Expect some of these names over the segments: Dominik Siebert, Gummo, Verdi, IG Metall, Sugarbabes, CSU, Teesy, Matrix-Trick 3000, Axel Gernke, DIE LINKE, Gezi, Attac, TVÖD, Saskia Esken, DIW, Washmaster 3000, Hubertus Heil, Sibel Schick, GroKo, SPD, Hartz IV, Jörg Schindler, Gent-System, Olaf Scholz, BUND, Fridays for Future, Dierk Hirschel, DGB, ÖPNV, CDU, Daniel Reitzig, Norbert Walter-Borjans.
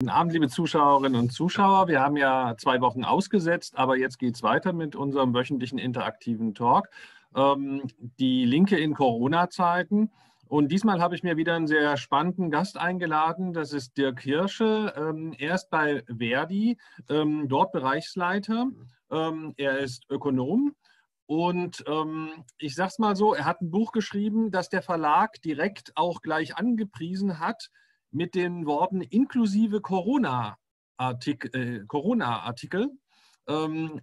Guten Abend, liebe Zuschauerinnen und Zuschauer. Wir haben ja 2 Wochen ausgesetzt, aber jetzt geht es weiter mit unserem wöchentlichen interaktiven Talk. Die Linke in Corona-Zeiten. Und diesmal habe ich mir wieder einen sehr spannenden Gast eingeladen. Das ist Dierk Hirschel. Er ist bei Verdi, dort Bereichsleiter. Er ist Ökonom. Und ich sage es mal so, er hat ein Buch geschrieben, das der Verlag direkt auch gleich angepriesen hat, mit den Worten inklusive Corona-Artikel,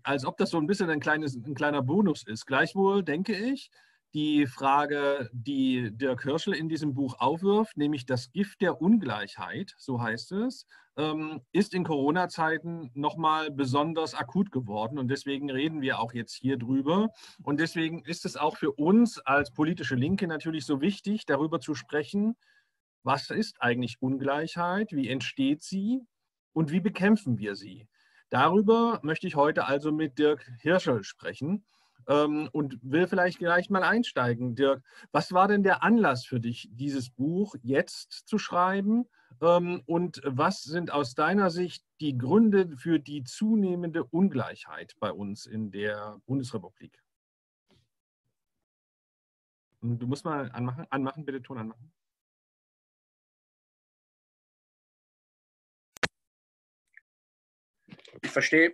als ob das so ein bisschen ein kleiner Bonus ist. Gleichwohl denke ich, die Frage, die Dierk Hirschel in diesem Buch aufwirft, nämlich das Gift der Ungleichheit, so heißt es, ist in Corona-Zeiten nochmal besonders akut geworden. Und deswegen reden wir auch jetzt hier drüber. Und deswegen ist es auch für uns als politische Linke natürlich so wichtig, darüber zu sprechen, was ist eigentlich Ungleichheit, wie entsteht sie und wie bekämpfen wir sie? Darüber möchte ich heute also mit Dierk Hirschel sprechen und will vielleicht gleich mal einsteigen. Dierk, was war denn der Anlass für dich, dieses Buch jetzt zu schreiben? Und was sind aus deiner Sicht die Gründe für die zunehmende Ungleichheit bei uns in der Bundesrepublik? Du musst mal anmachen, bitte Ton anmachen. Ich verstehe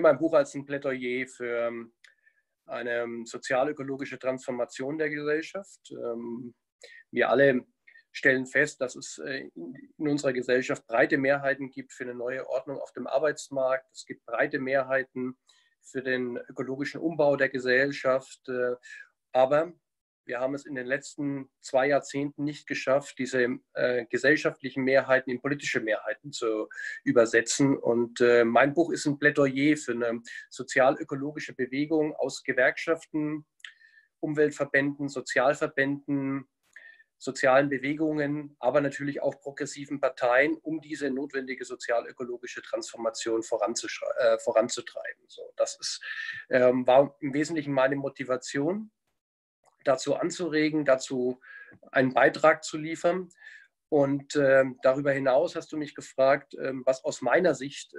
mein Buch als ein Plädoyer für eine sozialökologische Transformation der Gesellschaft. Wir alle stellen fest, dass es in unserer Gesellschaft breite Mehrheiten gibt für eine neue Ordnung auf dem Arbeitsmarkt. Es gibt breite Mehrheiten für den ökologischen Umbau der Gesellschaft. Aber wir haben es in den letzten 2 Jahrzehnten nicht geschafft, diese gesellschaftlichen Mehrheiten in politische Mehrheiten zu übersetzen. Und mein Buch ist ein Plädoyer für eine sozial-ökologische Bewegung aus Gewerkschaften, Umweltverbänden, Sozialverbänden, sozialen Bewegungen, aber natürlich auch progressiven Parteien, um diese notwendige sozial-ökologische Transformation voranzutreiben. So, das ist, war im Wesentlichen meine Motivation, dazu anzuregen, dazu einen Beitrag zu liefern. Und darüber hinaus hast du mich gefragt, was aus meiner Sicht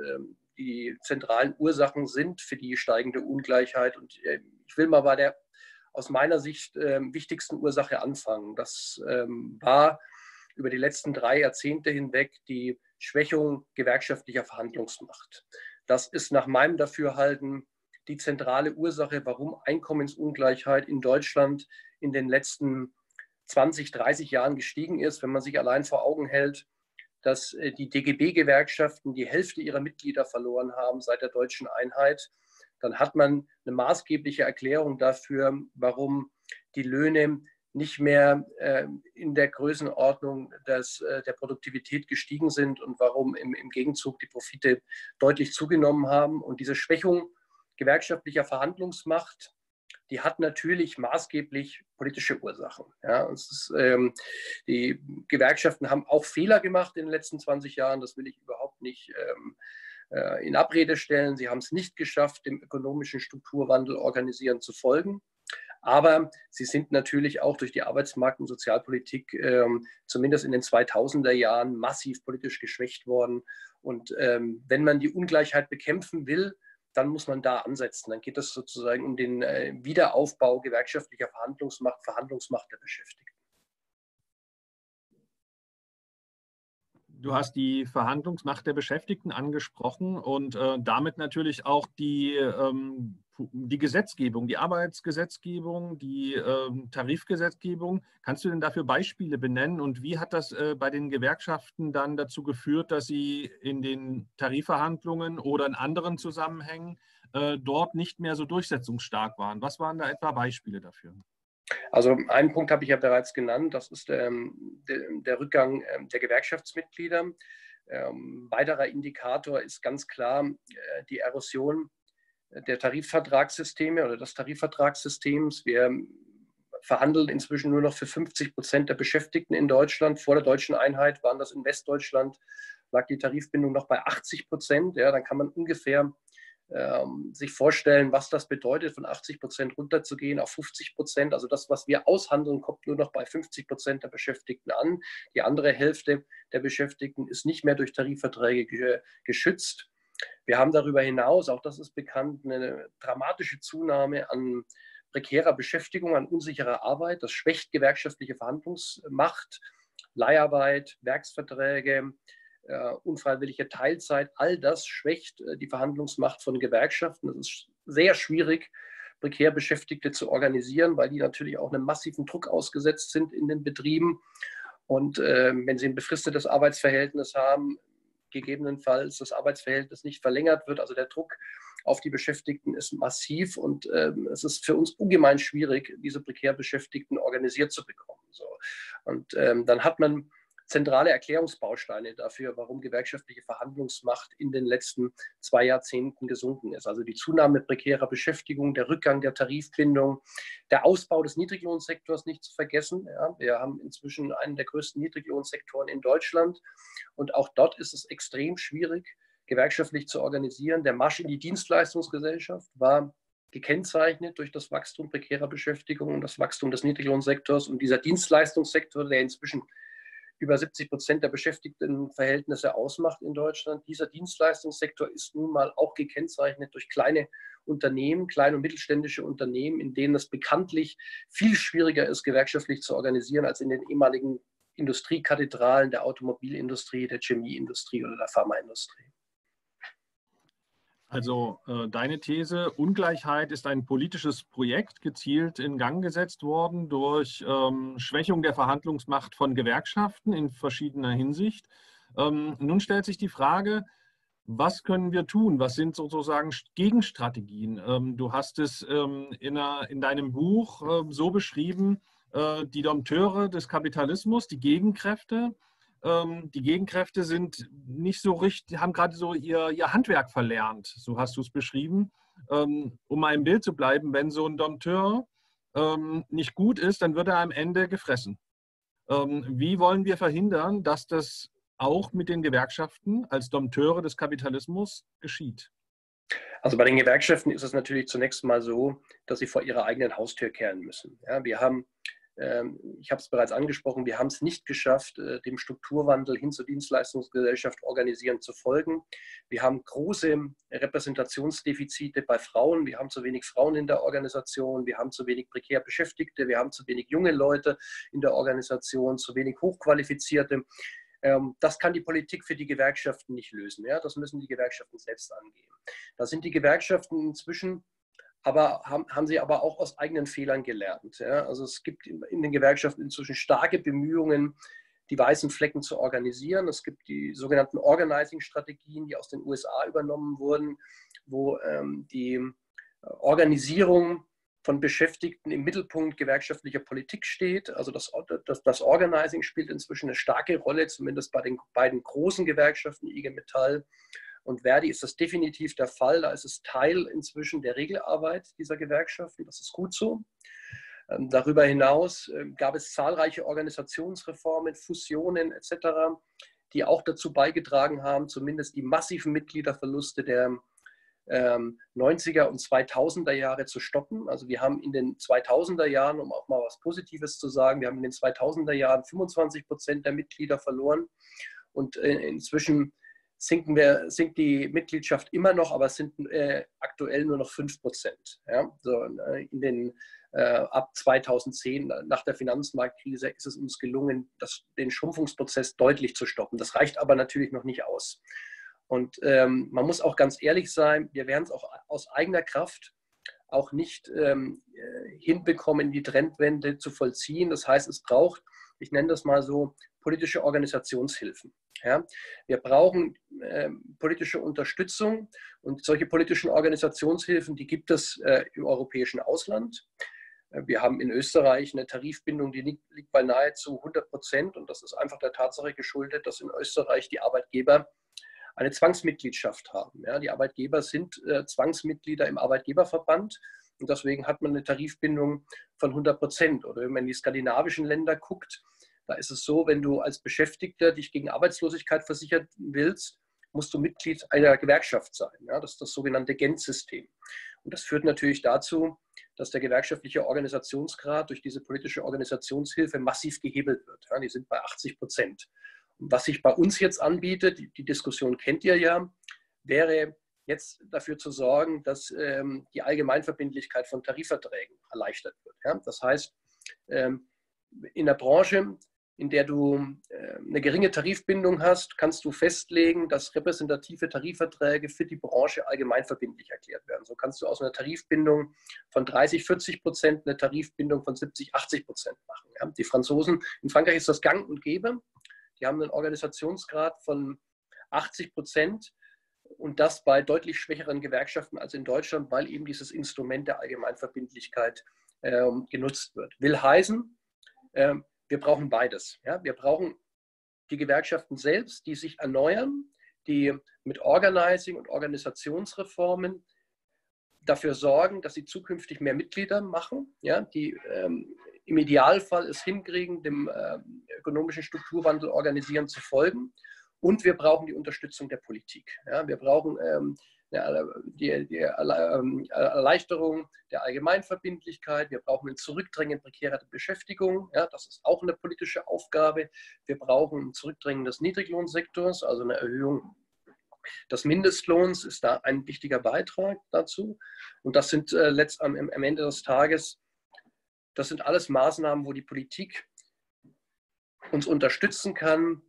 die zentralen Ursachen sind für die steigende Ungleichheit. Und ich will mal bei der aus meiner Sicht wichtigsten Ursache anfangen. Das war über die letzten 3 Jahrzehnte hinweg die Schwächung gewerkschaftlicher Verhandlungsmacht. Das ist nach meinem Dafürhalten die zentrale Ursache, warum Einkommensungleichheit in Deutschland in den letzten 20, 30 Jahren gestiegen ist, wenn man sich allein vor Augen hält, dass die DGB-Gewerkschaften die Hälfte ihrer Mitglieder verloren haben seit der deutschen Einheit, dann hat man eine maßgebliche Erklärung dafür, warum die Löhne nicht mehr in der Größenordnung der Produktivität gestiegen sind und warum im Gegenzug die Profite deutlich zugenommen haben. Und diese Schwächung gewerkschaftlicher Verhandlungsmacht, die hat natürlich maßgeblich politische Ursachen. Ja, die Gewerkschaften haben auch Fehler gemacht in den letzten 20 Jahren, das will ich überhaupt nicht in Abrede stellen. Sie haben es nicht geschafft, dem ökonomischen Strukturwandel organisierend zu folgen. Aber sie sind natürlich auch durch die Arbeitsmarkt- und Sozialpolitik zumindest in den 2000er Jahren massiv politisch geschwächt worden. Und wenn man die Ungleichheit bekämpfen will, dann muss man da ansetzen. Dann geht es sozusagen um den Wiederaufbau gewerkschaftlicher Verhandlungsmacht der Beschäftigten. Du hast die Verhandlungsmacht der Beschäftigten angesprochen und damit natürlich auch die Gesetzgebung, die Arbeitsgesetzgebung, die Tarifgesetzgebung. Kannst du denn dafür Beispiele benennen und wie hat das bei den Gewerkschaften dann dazu geführt, dass sie in den Tarifverhandlungen oder in anderen Zusammenhängen dort nicht mehr so durchsetzungsstark waren? Was waren da etwa Beispiele dafür? Also einen Punkt habe ich ja bereits genannt, das ist der Rückgang der Gewerkschaftsmitglieder. Weiterer Indikator ist ganz klar die Erosion der Tarifvertragssysteme oder des Tarifvertragssystems. Wir verhandeln inzwischen nur noch für 50% der Beschäftigten in Deutschland. Vor der deutschen Einheit waren das in Westdeutschland, lag die Tarifbindung noch bei 80%. Ja, dann kann man ungefähr sich vorstellen, was das bedeutet, von 80% runterzugehen auf 50%. Also das, was wir aushandeln, kommt nur noch bei 50% der Beschäftigten an. Die andere Hälfte der Beschäftigten ist nicht mehr durch Tarifverträge geschützt. Wir haben darüber hinaus, auch das ist bekannt, eine dramatische Zunahme an prekärer Beschäftigung, an unsicherer Arbeit. Das schwächt gewerkschaftliche Verhandlungsmacht, Leiharbeit, Werksverträge, unfreiwillige Teilzeit, all das schwächt die Verhandlungsmacht von Gewerkschaften. Es ist sehr schwierig, prekär Beschäftigte zu organisieren, weil die natürlich auch einem massiven Druck ausgesetzt sind in den Betrieben. Und wenn sie ein befristetes Arbeitsverhältnis haben, gegebenenfalls das Arbeitsverhältnis nicht verlängert wird. Also der Druck auf die Beschäftigten ist massiv und es ist für uns ungemein schwierig, diese prekär Beschäftigten organisiert zu bekommen. So. Und dann hat man zentrale Erklärungsbausteine dafür, warum gewerkschaftliche Verhandlungsmacht in den letzten 2 Jahrzehnten gesunken ist. Also die Zunahme prekärer Beschäftigung, der Rückgang der Tarifbindung, der Ausbau des Niedriglohnsektors nicht zu vergessen. Ja, wir haben inzwischen einen der größten Niedriglohnsektoren in Deutschland und auch dort ist es extrem schwierig, gewerkschaftlich zu organisieren. Der Marsch in die Dienstleistungsgesellschaft war gekennzeichnet durch das Wachstum prekärer Beschäftigung und das Wachstum des Niedriglohnsektors und dieser Dienstleistungssektor, der inzwischen über 70% der Beschäftigtenverhältnisse ausmacht in Deutschland. Dieser Dienstleistungssektor ist nun mal auch gekennzeichnet durch kleine Unternehmen, kleine und mittelständische Unternehmen, in denen es bekanntlich viel schwieriger ist, gewerkschaftlich zu organisieren, als in den ehemaligen Industriekathedralen der Automobilindustrie, der Chemieindustrie oder der Pharmaindustrie. Also deine These, Ungleichheit ist ein politisches Projekt, gezielt in Gang gesetzt worden durch Schwächung der Verhandlungsmacht von Gewerkschaften in verschiedener Hinsicht. Nun stellt sich die Frage, was können wir tun? Was sind sozusagen Gegenstrategien? Du hast es in deinem Buch so beschrieben, die Dompteure des Kapitalismus, die Gegenkräfte. Die Gegenkräfte sind nicht so richtig, haben gerade so ihr Handwerk verlernt, so hast du es beschrieben. Um mal im Bild zu bleiben, wenn so ein Dompteur nicht gut ist, dann wird er am Ende gefressen. Wie wollen wir verhindern, dass das auch mit den Gewerkschaften als Dompteure des Kapitalismus geschieht? Also bei den Gewerkschaften ist es natürlich zunächst mal so, dass sie vor ihrer eigenen Haustür kehren müssen. Ja, wir haben... Ich habe es bereits angesprochen, wir haben es nicht geschafft, dem Strukturwandel hin zur Dienstleistungsgesellschaft organisierend zu folgen. Wir haben große Repräsentationsdefizite bei Frauen. Wir haben zu wenig Frauen in der Organisation. Wir haben zu wenig prekär Beschäftigte. Wir haben zu wenig junge Leute in der Organisation, zu wenig Hochqualifizierte. Das kann die Politik für die Gewerkschaften nicht lösen. Ja? Das müssen die Gewerkschaften selbst angehen. Da sind die Gewerkschaften inzwischen... Aber haben sie aber auch aus eigenen Fehlern gelernt. Ja? Also es gibt in den Gewerkschaften inzwischen starke Bemühungen, die weißen Flecken zu organisieren. Es gibt die sogenannten Organizing-Strategien, die aus den USA übernommen wurden, wo die Organisierung von Beschäftigten im Mittelpunkt gewerkschaftlicher Politik steht. Also das Organizing spielt inzwischen eine starke Rolle, zumindest bei den beiden großen Gewerkschaften, IG Metall und Verdi ist das definitiv der Fall. Da ist es Teil inzwischen der Regelarbeit dieser Gewerkschaften. Das ist gut so. Darüber hinaus gab es zahlreiche Organisationsreformen, Fusionen etc., die auch dazu beigetragen haben, zumindest die massiven Mitgliederverluste der 90er und 2000er Jahre zu stoppen. Also wir haben in den 2000er Jahren, um auch mal was Positives zu sagen, wir haben in den 2000er Jahren 25% der Mitglieder verloren und inzwischen sinkt die Mitgliedschaft immer noch, aber es sind aktuell nur noch 5%. Ja? So, ab 2010, nach der Finanzmarktkrise, ist es uns gelungen, den Schrumpfungsprozess deutlich zu stoppen. Das reicht aber natürlich noch nicht aus. Und man muss auch ganz ehrlich sein, wir werden es auch aus eigener Kraft auch nicht hinbekommen, die Trendwende zu vollziehen. Das heißt, es braucht, ich nenne das mal so, politische Organisationshilfen. Ja, wir brauchen politische Unterstützung und solche politischen Organisationshilfen, die gibt es im europäischen Ausland. Wir haben in Österreich eine Tarifbindung, die liegt bei nahezu 100% und das ist einfach der Tatsache geschuldet, dass in Österreich die Arbeitgeber eine Zwangsmitgliedschaft haben. Ja, die Arbeitgeber sind Zwangsmitglieder im Arbeitgeberverband und deswegen hat man eine Tarifbindung von 100%. Oder wenn man in die skandinavischen Länder guckt, da ist es so, wenn du als Beschäftigter dich gegen Arbeitslosigkeit versichern willst, musst du Mitglied einer Gewerkschaft sein. Ja, das ist das sogenannte Gent-System. Und das führt natürlich dazu, dass der gewerkschaftliche Organisationsgrad durch diese politische Organisationshilfe massiv gehebelt wird. Ja, die sind bei 80%. Und was sich bei uns jetzt anbietet, die Diskussion kennt ihr ja, wäre jetzt dafür zu sorgen, dass die Allgemeinverbindlichkeit von Tarifverträgen erleichtert wird. Ja? Das heißt, in der Branche, in der du eine geringe Tarifbindung hast, kannst du festlegen, dass repräsentative Tarifverträge für die Branche allgemeinverbindlich erklärt werden. So kannst du aus einer Tarifbindung von 30–40% eine Tarifbindung von 70–80% machen. Ja? Die Franzosen, in Frankreich ist das gang und gäbe. Die haben einen Organisationsgrad von 80%. Und das bei deutlich schwächeren Gewerkschaften als in Deutschland, weil eben dieses Instrument der Allgemeinverbindlichkeit genutzt wird. Will heißen, wir brauchen beides. Ja? Wir brauchen die Gewerkschaften selbst, die sich erneuern, die mit Organizing und Organisationsreformen dafür sorgen, dass sie zukünftig mehr Mitglieder machen, ja? Die im Idealfall es hinkriegen, dem ökonomischen Strukturwandel organisieren zu folgen. Und wir brauchen die Unterstützung der Politik. Ja, wir brauchen die Erleichterung der Allgemeinverbindlichkeit. Wir brauchen ein Zurückdrängen prekärer Beschäftigung. Ja, das ist auch eine politische Aufgabe. Wir brauchen ein Zurückdrängen des Niedriglohnsektors, also eine Erhöhung des Mindestlohns ist da ein wichtiger Beitrag dazu. Und das sind am Ende des Tages, das sind alles Maßnahmen, wo die Politik uns unterstützen kann,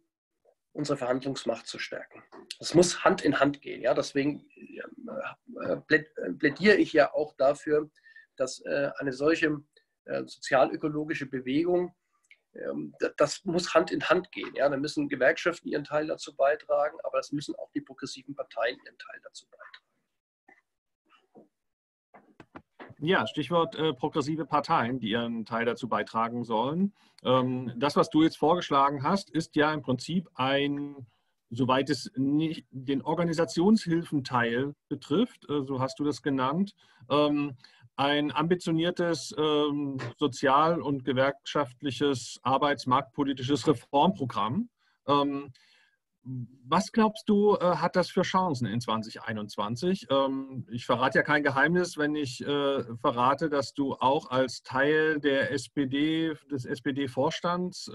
unsere Verhandlungsmacht zu stärken. Das muss Hand in Hand gehen. Ja? Deswegen plädiere ich ja auch dafür, dass eine solche sozialökologische Bewegung, das muss Hand in Hand gehen. Ja? Da müssen Gewerkschaften ihren Teil dazu beitragen, aber das müssen auch die progressiven Parteien ihren Teil dazu beitragen. Ja, Stichwort progressive Parteien, die ihren Teil dazu beitragen sollen. Das, was du jetzt vorgeschlagen hast, ist ja im Prinzip ein, soweit es nicht den Organisationshilfenteil betrifft, so hast du das genannt, ein ambitioniertes sozial- und gewerkschaftliches arbeitsmarktpolitisches Reformprogramm. Was glaubst du, hat das für Chancen in 2021? Ich verrate ja kein Geheimnis, wenn ich verrate, dass du auch als Teil der SPD, des SPD-Vorstands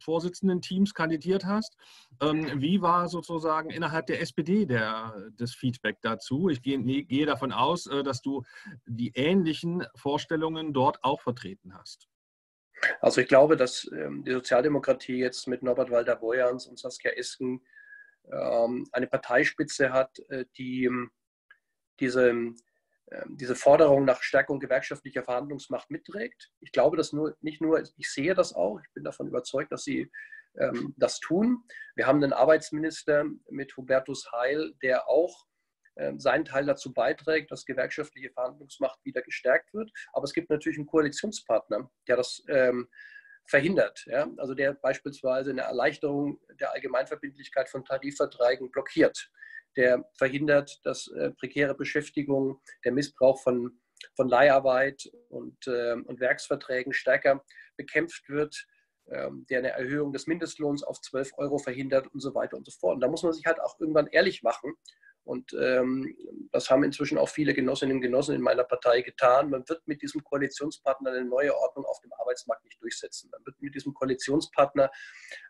Vorsitzenden-Teams kandidiert hast. Wie war sozusagen innerhalb der SPD das Feedback dazu? Ich gehe davon aus, dass du die ähnlichen Vorstellungen dort auch vertreten hast. Also ich glaube, dass die Sozialdemokratie jetzt mit Norbert Walter-Borjans und Saskia Esken eine Parteispitze hat, die diese Forderung nach Stärkung gewerkschaftlicher Verhandlungsmacht mitträgt. Ich glaube, dass ich sehe das auch, ich bin davon überzeugt, dass sie das tun. Wir haben einen Arbeitsminister mit Hubertus Heil, der auch seinen Teil dazu beiträgt, dass gewerkschaftliche Verhandlungsmacht wieder gestärkt wird. Aber es gibt natürlich einen Koalitionspartner, der das verhindert. Ja? Also der beispielsweise eine Erleichterung der Allgemeinverbindlichkeit von Tarifverträgen blockiert. Der verhindert, dass prekäre Beschäftigung, der Missbrauch von Leiharbeit und Werksverträgen stärker bekämpft wird, der eine Erhöhung des Mindestlohns auf 12 € verhindert und so weiter und so fort. Und da muss man sich halt auch irgendwann ehrlich machen. Und das haben inzwischen auch viele Genossinnen und Genossen in meiner Partei getan. Man wird mit diesem Koalitionspartner eine neue Ordnung auf dem Arbeitsmarkt nicht durchsetzen. Man wird mit diesem Koalitionspartner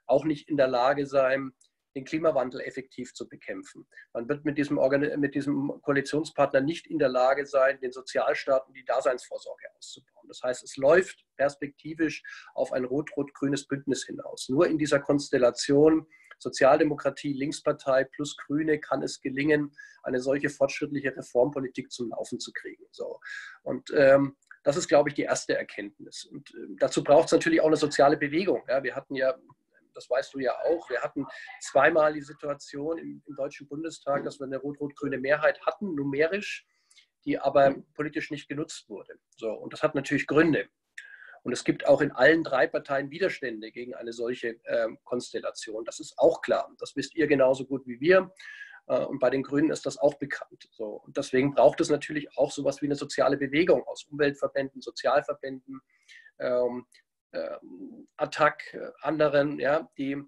auch nicht in der Lage sein, den Klimawandel effektiv zu bekämpfen. Man wird mit diesem Koalitionspartner nicht in der Lage sein, den Sozialstaat und die Daseinsvorsorge auszubauen. Das heißt, es läuft perspektivisch auf ein rot-rot-grünes Bündnis hinaus. Nur in dieser Konstellation Sozialdemokratie, Linkspartei plus Grüne kann es gelingen, eine solche fortschrittliche Reformpolitik zum Laufen zu kriegen. So. Und das ist, glaube ich, die erste Erkenntnis. Und dazu braucht es natürlich auch eine soziale Bewegung. Ja, wir hatten ja, das weißt du ja auch, wir hatten zweimal die Situation im Deutschen Bundestag, dass wir eine rot-rot-grüne Mehrheit hatten, numerisch, die aber politisch nicht genutzt wurde. So. Und das hat natürlich Gründe. Und es gibt auch in allen drei Parteien Widerstände gegen eine solche Konstellation. Das ist auch klar. Das wisst ihr genauso gut wie wir. Und bei den Grünen ist das auch bekannt. So. Und deswegen braucht es natürlich auch sowas wie eine soziale Bewegung aus Umweltverbänden, Sozialverbänden, Attac, anderen, ja, die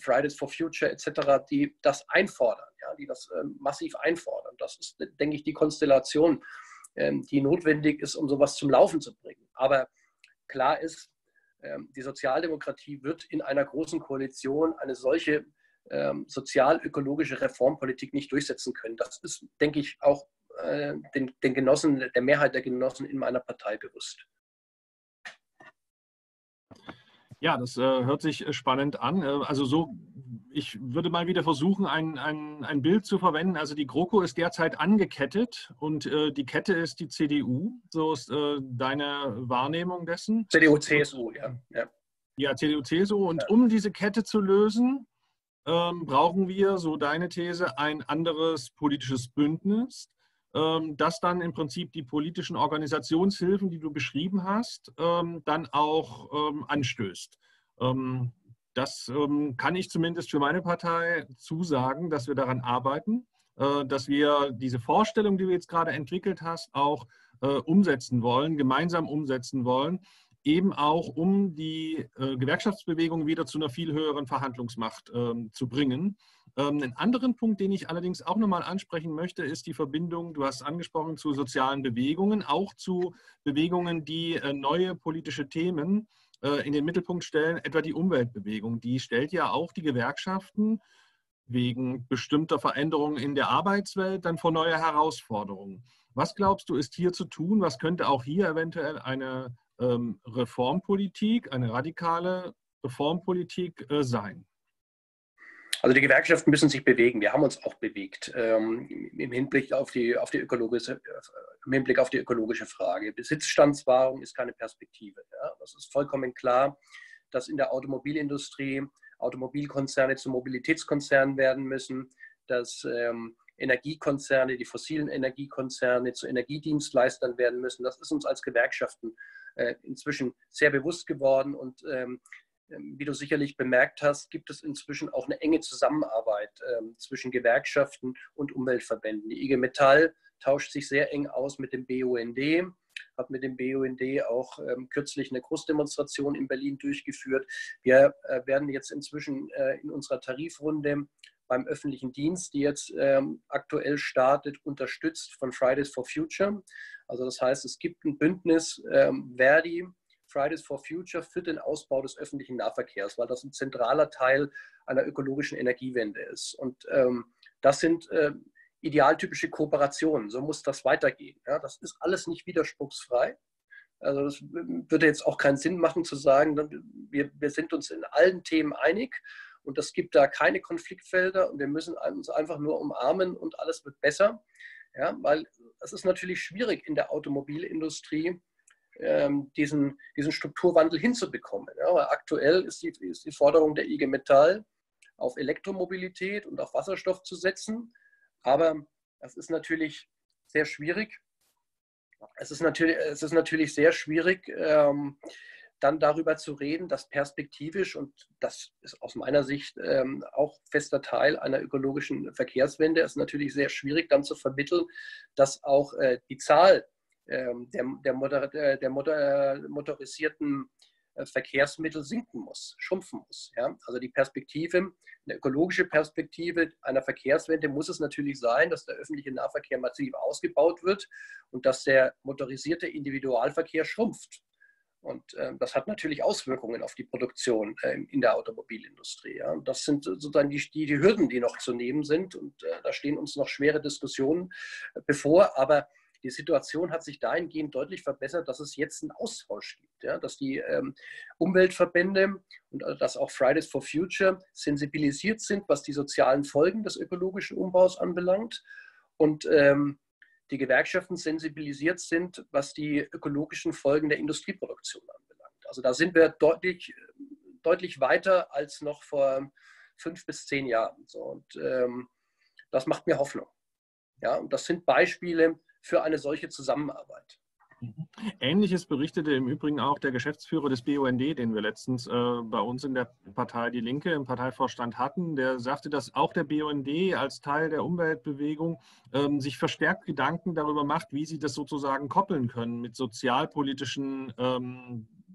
Fridays for Future etc., die das einfordern, ja, die das massiv einfordern. Das ist, denke ich, die Konstellation, die notwendig ist, um sowas zum Laufen zu bringen. Aber klar ist, die Sozialdemokratie wird in einer großen Koalition eine solche sozial-ökologische Reformpolitik nicht durchsetzen können. Das ist, denke ich, auch den Genossen, der Mehrheit der Genossen in meiner Partei bewusst. Ja, das hört sich spannend an. Also so, ich würde mal wieder versuchen, ein Bild zu verwenden. Also die GroKo ist derzeit angekettet und die Kette ist die CDU. So ist deine Wahrnehmung dessen. CDU, CSU, ja. Ja, CDU, CSU. Und ja, um diese Kette zu lösen, brauchen wir, so deine These, ein anderes politisches Bündnis, das dann im Prinzip die politischen Organisationshilfen, die du beschrieben hast, dann auch anstößt. Das kann ich zumindest für meine Partei zusagen, dass wir daran arbeiten, dass wir diese Vorstellung, die du jetzt gerade entwickelt hast, auch umsetzen wollen, gemeinsam umsetzen wollen, eben auch um die Gewerkschaftsbewegung wieder zu einer viel höheren Verhandlungsmacht zu bringen. Einen anderen Punkt, den ich allerdings auch nochmal ansprechen möchte, ist die Verbindung, du hast angesprochen, zu sozialen Bewegungen, auch zu Bewegungen, die neue politische Themen in den Mittelpunkt stellen, etwa die Umweltbewegung. Die stellt ja auch die Gewerkschaften wegen bestimmter Veränderungen in der Arbeitswelt dann vor neue Herausforderungen. Was glaubst du, ist hier zu tun? Was könnte auch hier eventuell eine Reformpolitik, eine radikale Reformpolitik sein? Also die Gewerkschaften müssen sich bewegen. Wir haben uns auch bewegt im Hinblick auf die ökologische, im Hinblick auf die ökologische Frage. Besitzstandswahrung ist keine Perspektive. Ja? Das ist vollkommen klar, dass in der Automobilindustrie Automobilkonzerne zu Mobilitätskonzernen werden müssen, dass Energiekonzerne, die fossilen Energiekonzerne zu Energiedienstleistern werden müssen. Das ist uns als Gewerkschaften inzwischen sehr bewusst geworden und wie du sicherlich bemerkt hast, gibt es inzwischen auch eine enge Zusammenarbeit zwischen Gewerkschaften und Umweltverbänden. Die IG Metall tauscht sich sehr eng aus mit dem BUND, hat mit dem BUND auch kürzlich eine Großdemonstration in Berlin durchgeführt. Wir werden jetzt inzwischen in unserer Tarifrunde beim öffentlichen Dienst, die jetzt aktuell startet, unterstützt von Fridays for Future. Also das heißt, es gibt ein Bündnis Verdi, Fridays for Future für den Ausbau des öffentlichen Nahverkehrs, weil das ein zentraler Teil einer ökologischen Energiewende ist. Und das sind idealtypische Kooperationen. So muss das weitergehen. Ja? Das ist alles nicht widerspruchsfrei. Also das würde jetzt auch keinen Sinn machen zu sagen, wir sind uns in allen Themen einig. Und es gibt da keine Konfliktfelder und wir müssen uns einfach nur umarmen und alles wird besser. Ja, weil es ist natürlich schwierig in der Automobilindustrie, diesen Strukturwandel hinzubekommen. Ja, weil aktuell ist die Forderung der IG Metall, auf Elektromobilität und auf Wasserstoff zu setzen. Aber das ist natürlich sehr schwierig. Es ist natürlich sehr schwierig, dann darüber zu reden, dass perspektivisch, und das ist aus meiner Sicht auch fester Teil einer ökologischen Verkehrswende, ist natürlich sehr schwierig dann zu vermitteln, dass auch die Zahl motorisierten Verkehrsmittel sinken muss, schrumpfen muss. Ja? Also die Perspektive, eine ökologische Perspektive einer Verkehrswende muss es natürlich sein, dass der öffentliche Nahverkehr massiv ausgebaut wird und dass der motorisierte Individualverkehr schrumpft. Und das hat natürlich Auswirkungen auf die Produktion in der Automobilindustrie. Ja? Und das sind sozusagen die Hürden, die noch zu nehmen sind. Und da stehen uns noch schwere Diskussionen bevor. Aber die Situation hat sich dahingehend deutlich verbessert, dass es jetzt einen Austausch gibt. Ja? Dass die Umweltverbände und dass auch Fridays for Future sensibilisiert sind, was die sozialen Folgen des ökologischen Umbaus anbelangt. Und die Gewerkschaften sensibilisiert sind, was die ökologischen Folgen der Industrieproduktion anbelangt. Also da sind wir deutlich weiter als noch vor 5 bis 10 Jahren. So, und das macht mir Hoffnung. Ja, und das sind Beispiele für eine solche Zusammenarbeit. Ähnliches berichtete im Übrigen auch der Geschäftsführer des BUND, den wir letztens bei uns in der Partei Die Linke im Parteivorstand hatten. Der sagte, dass auch der BUND als Teil der Umweltbewegung sich verstärkt Gedanken darüber macht, wie sie das sozusagen koppeln können mit sozialpolitischen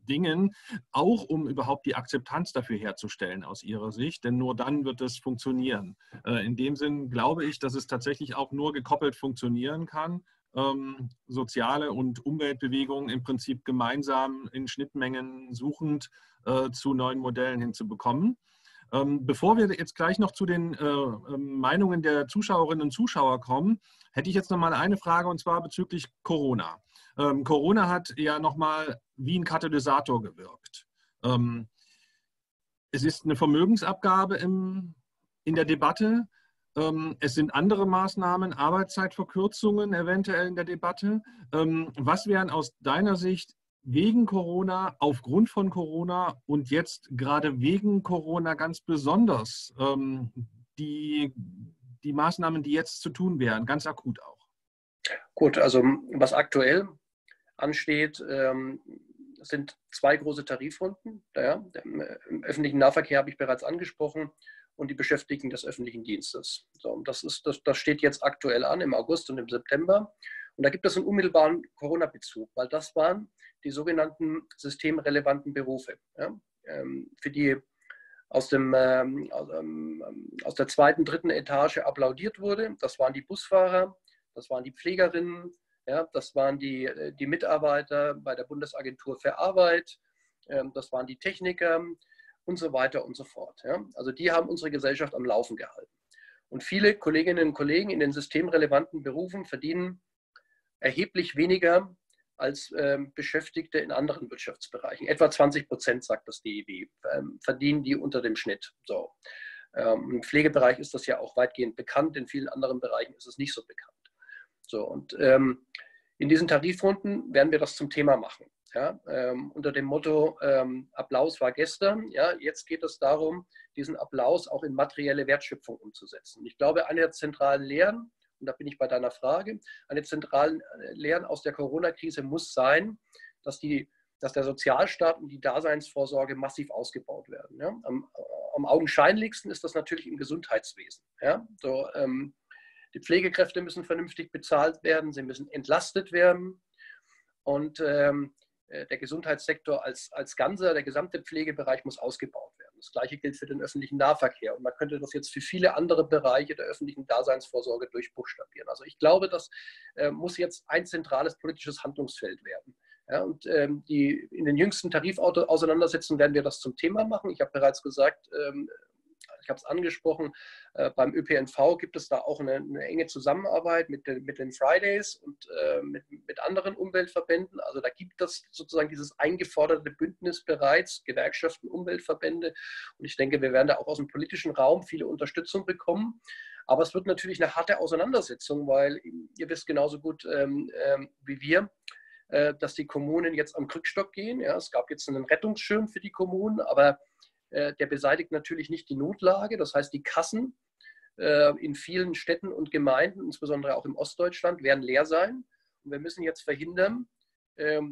Dingen, auch um überhaupt die Akzeptanz dafür herzustellen aus Ihrer Sicht, denn nur dann wird es funktionieren. In dem Sinn glaube ich, dass es tatsächlich auch nur gekoppelt funktionieren kann, soziale und Umweltbewegungen im Prinzip gemeinsam in Schnittmengen suchend zu neuen Modellen hinzubekommen. Bevor wir jetzt gleich noch zu den Meinungen der Zuschauerinnen und Zuschauer kommen, hätte ich jetzt noch mal eine Frage, und zwar bezüglich Corona. Corona hat ja noch mal wie ein Katalysator gewirkt. Es ist eine Vermögensabgabe in der Debatte. Es sind andere Maßnahmen, Arbeitszeitverkürzungen eventuell in der Debatte. Was wären aus deiner Sicht wegen Corona, aufgrund von Corona und jetzt gerade wegen Corona ganz besonders die Maßnahmen, die jetzt zu tun wären, ganz akut auch? Gut, also was aktuell ansteht, sind zwei große Tarifrunden. Ja, im öffentlichen Nahverkehr habe ich bereits angesprochen. Und die Beschäftigten des öffentlichen Dienstes. So, das steht jetzt aktuell an, im August und im September. Und da gibt es einen unmittelbaren Corona-Bezug, weil das waren die sogenannten systemrelevanten Berufe. Ja? Für die aus der zweiten, dritten Etage applaudiert wurde. Das waren die Busfahrer, das waren die Pflegerinnen, ja? Das waren die Mitarbeiter bei der Bundesagentur für Arbeit, das waren die Techniker, und so weiter und so fort. Ja. Also die haben unsere Gesellschaft am Laufen gehalten. Und viele Kolleginnen und Kollegen in den systemrelevanten Berufen verdienen erheblich weniger als Beschäftigte in anderen Wirtschaftsbereichen. Etwa 20%, sagt das DIW, verdienen die unter dem Schnitt. So. Im Pflegebereich ist das ja auch weitgehend bekannt, in vielen anderen Bereichen ist es nicht so bekannt. So, und in diesen Tarifrunden werden wir das zum Thema machen. Ja, unter dem Motto, Applaus war gestern, ja, jetzt geht es darum, diesen Applaus auch in materielle Wertschöpfung umzusetzen. Ich glaube, eine der zentralen Lehren, und da bin ich bei deiner Frage, eine der zentralen Lehren aus der Corona-Krise muss sein, dass der Sozialstaat und die Daseinsvorsorge massiv ausgebaut werden. Ja. Am augenscheinlichsten ist das natürlich im Gesundheitswesen. Ja. So, die Pflegekräfte müssen vernünftig bezahlt werden, sie müssen entlastet werden und der Gesundheitssektor als Ganzer, der gesamte Pflegebereich muss ausgebaut werden. Das Gleiche gilt für den öffentlichen Nahverkehr. Und man könnte das jetzt für viele andere Bereiche der öffentlichen Daseinsvorsorge durchbuchstabieren. Also ich glaube, das muss jetzt ein zentrales politisches Handlungsfeld werden. Ja, und in den jüngsten Tarifauseinandersetzungen werden wir das zum Thema machen. Ich habe bereits gesagt, ich habe es angesprochen, beim ÖPNV gibt es da auch eine enge Zusammenarbeit mit den Fridays und mit anderen Umweltverbänden. Also da gibt es sozusagen dieses eingeforderte Bündnis bereits, Gewerkschaften, Umweltverbände. Und ich denke, wir werden da auch aus dem politischen Raum viele Unterstützung bekommen. Aber es wird natürlich eine harte Auseinandersetzung, weil ihr wisst genauso gut wie wir, dass die Kommunen jetzt am Krückstock gehen. Ja, es gab jetzt einen Rettungsschirm für die Kommunen, aber der beseitigt natürlich nicht die Notlage. Das heißt, die Kassen in vielen Städten und Gemeinden, insbesondere auch im Ostdeutschland, werden leer sein. Und wir müssen jetzt verhindern,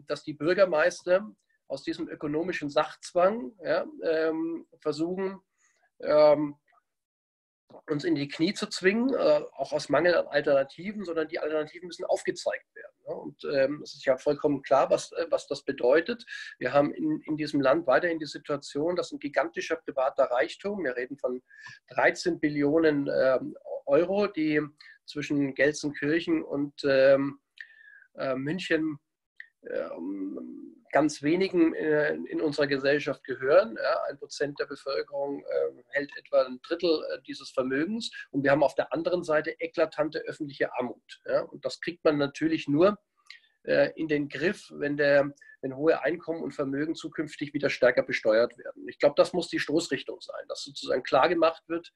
dass die Bürgermeister aus diesem ökonomischen Sachzwang versuchen, uns in die Knie zu zwingen, auch aus Mangel an Alternativen, sondern die Alternativen müssen aufgezeigt werden. Und es ist ja vollkommen klar, was das bedeutet. Wir haben in diesem Land weiterhin die Situation, dass ein gigantischer privater Reichtum, wir reden von 13 Billionen Euro, die zwischen Gelsenkirchen und München ganz wenigen in unserer Gesellschaft gehören. 1% der Bevölkerung hält etwa ein Drittel dieses Vermögens. Und wir haben auf der anderen Seite eklatante öffentliche Armut. Ja? Und das kriegt man natürlich nur in den Griff, wenn hohe Einkommen und Vermögen zukünftig wieder stärker besteuert werden. Ich glaube, das muss die Stoßrichtung sein, dass sozusagen klar gemacht wird,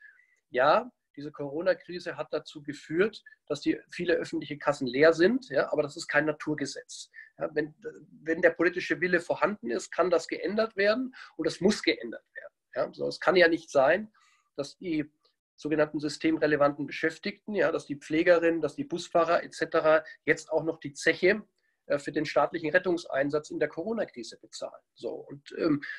ja, diese Corona-Krise hat dazu geführt, dass viele öffentliche Kassen leer sind, ja, aber das ist kein Naturgesetz. Ja, wenn der politische Wille vorhanden ist, kann das geändert werden und das muss geändert werden. Ja. So, es kann ja nicht sein, dass die sogenannten systemrelevanten Beschäftigten, ja, dass die Pflegerinnen, dass die Busfahrer etc. jetzt auch noch die Zeche für den staatlichen Rettungseinsatz in der Corona-Krise bezahlen. So, und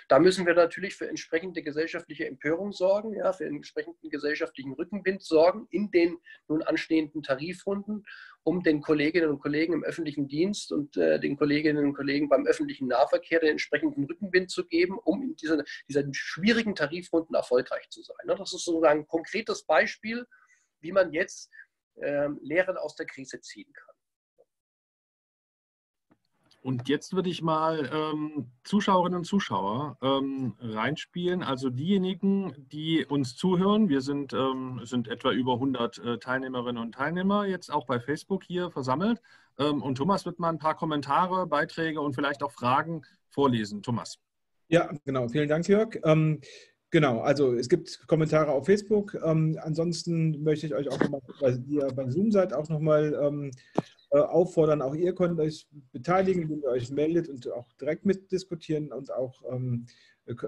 da müssen wir natürlich für entsprechende gesellschaftliche Empörung sorgen, ja, für entsprechenden gesellschaftlichen Rückenwind sorgen in den nun anstehenden Tarifrunden, um den Kolleginnen und Kollegen im öffentlichen Dienst und den Kolleginnen und Kollegen beim öffentlichen Nahverkehr den entsprechenden Rückenwind zu geben, um in diesen schwierigen Tarifrunden erfolgreich zu sein. Ne? Das ist sozusagen ein konkretes Beispiel, wie man jetzt Lehren aus der Krise ziehen kann. Und jetzt würde ich mal Zuschauerinnen und Zuschauer reinspielen. Also diejenigen, die uns zuhören, wir sind etwa über 100 Teilnehmerinnen und Teilnehmer jetzt auch bei Facebook hier versammelt. Und Thomas wird mal ein paar Kommentare, Beiträge und vielleicht auch Fragen vorlesen. Thomas. Ja, genau. Vielen Dank, Jörg. Genau, also es gibt Kommentare auf Facebook. Ansonsten möchte ich euch auch nochmal, weil ihr bei Zoom seid, auch nochmal auffordern. Auch ihr könnt euch beteiligen, indem ihr euch meldet und auch direkt mitdiskutieren. Und auch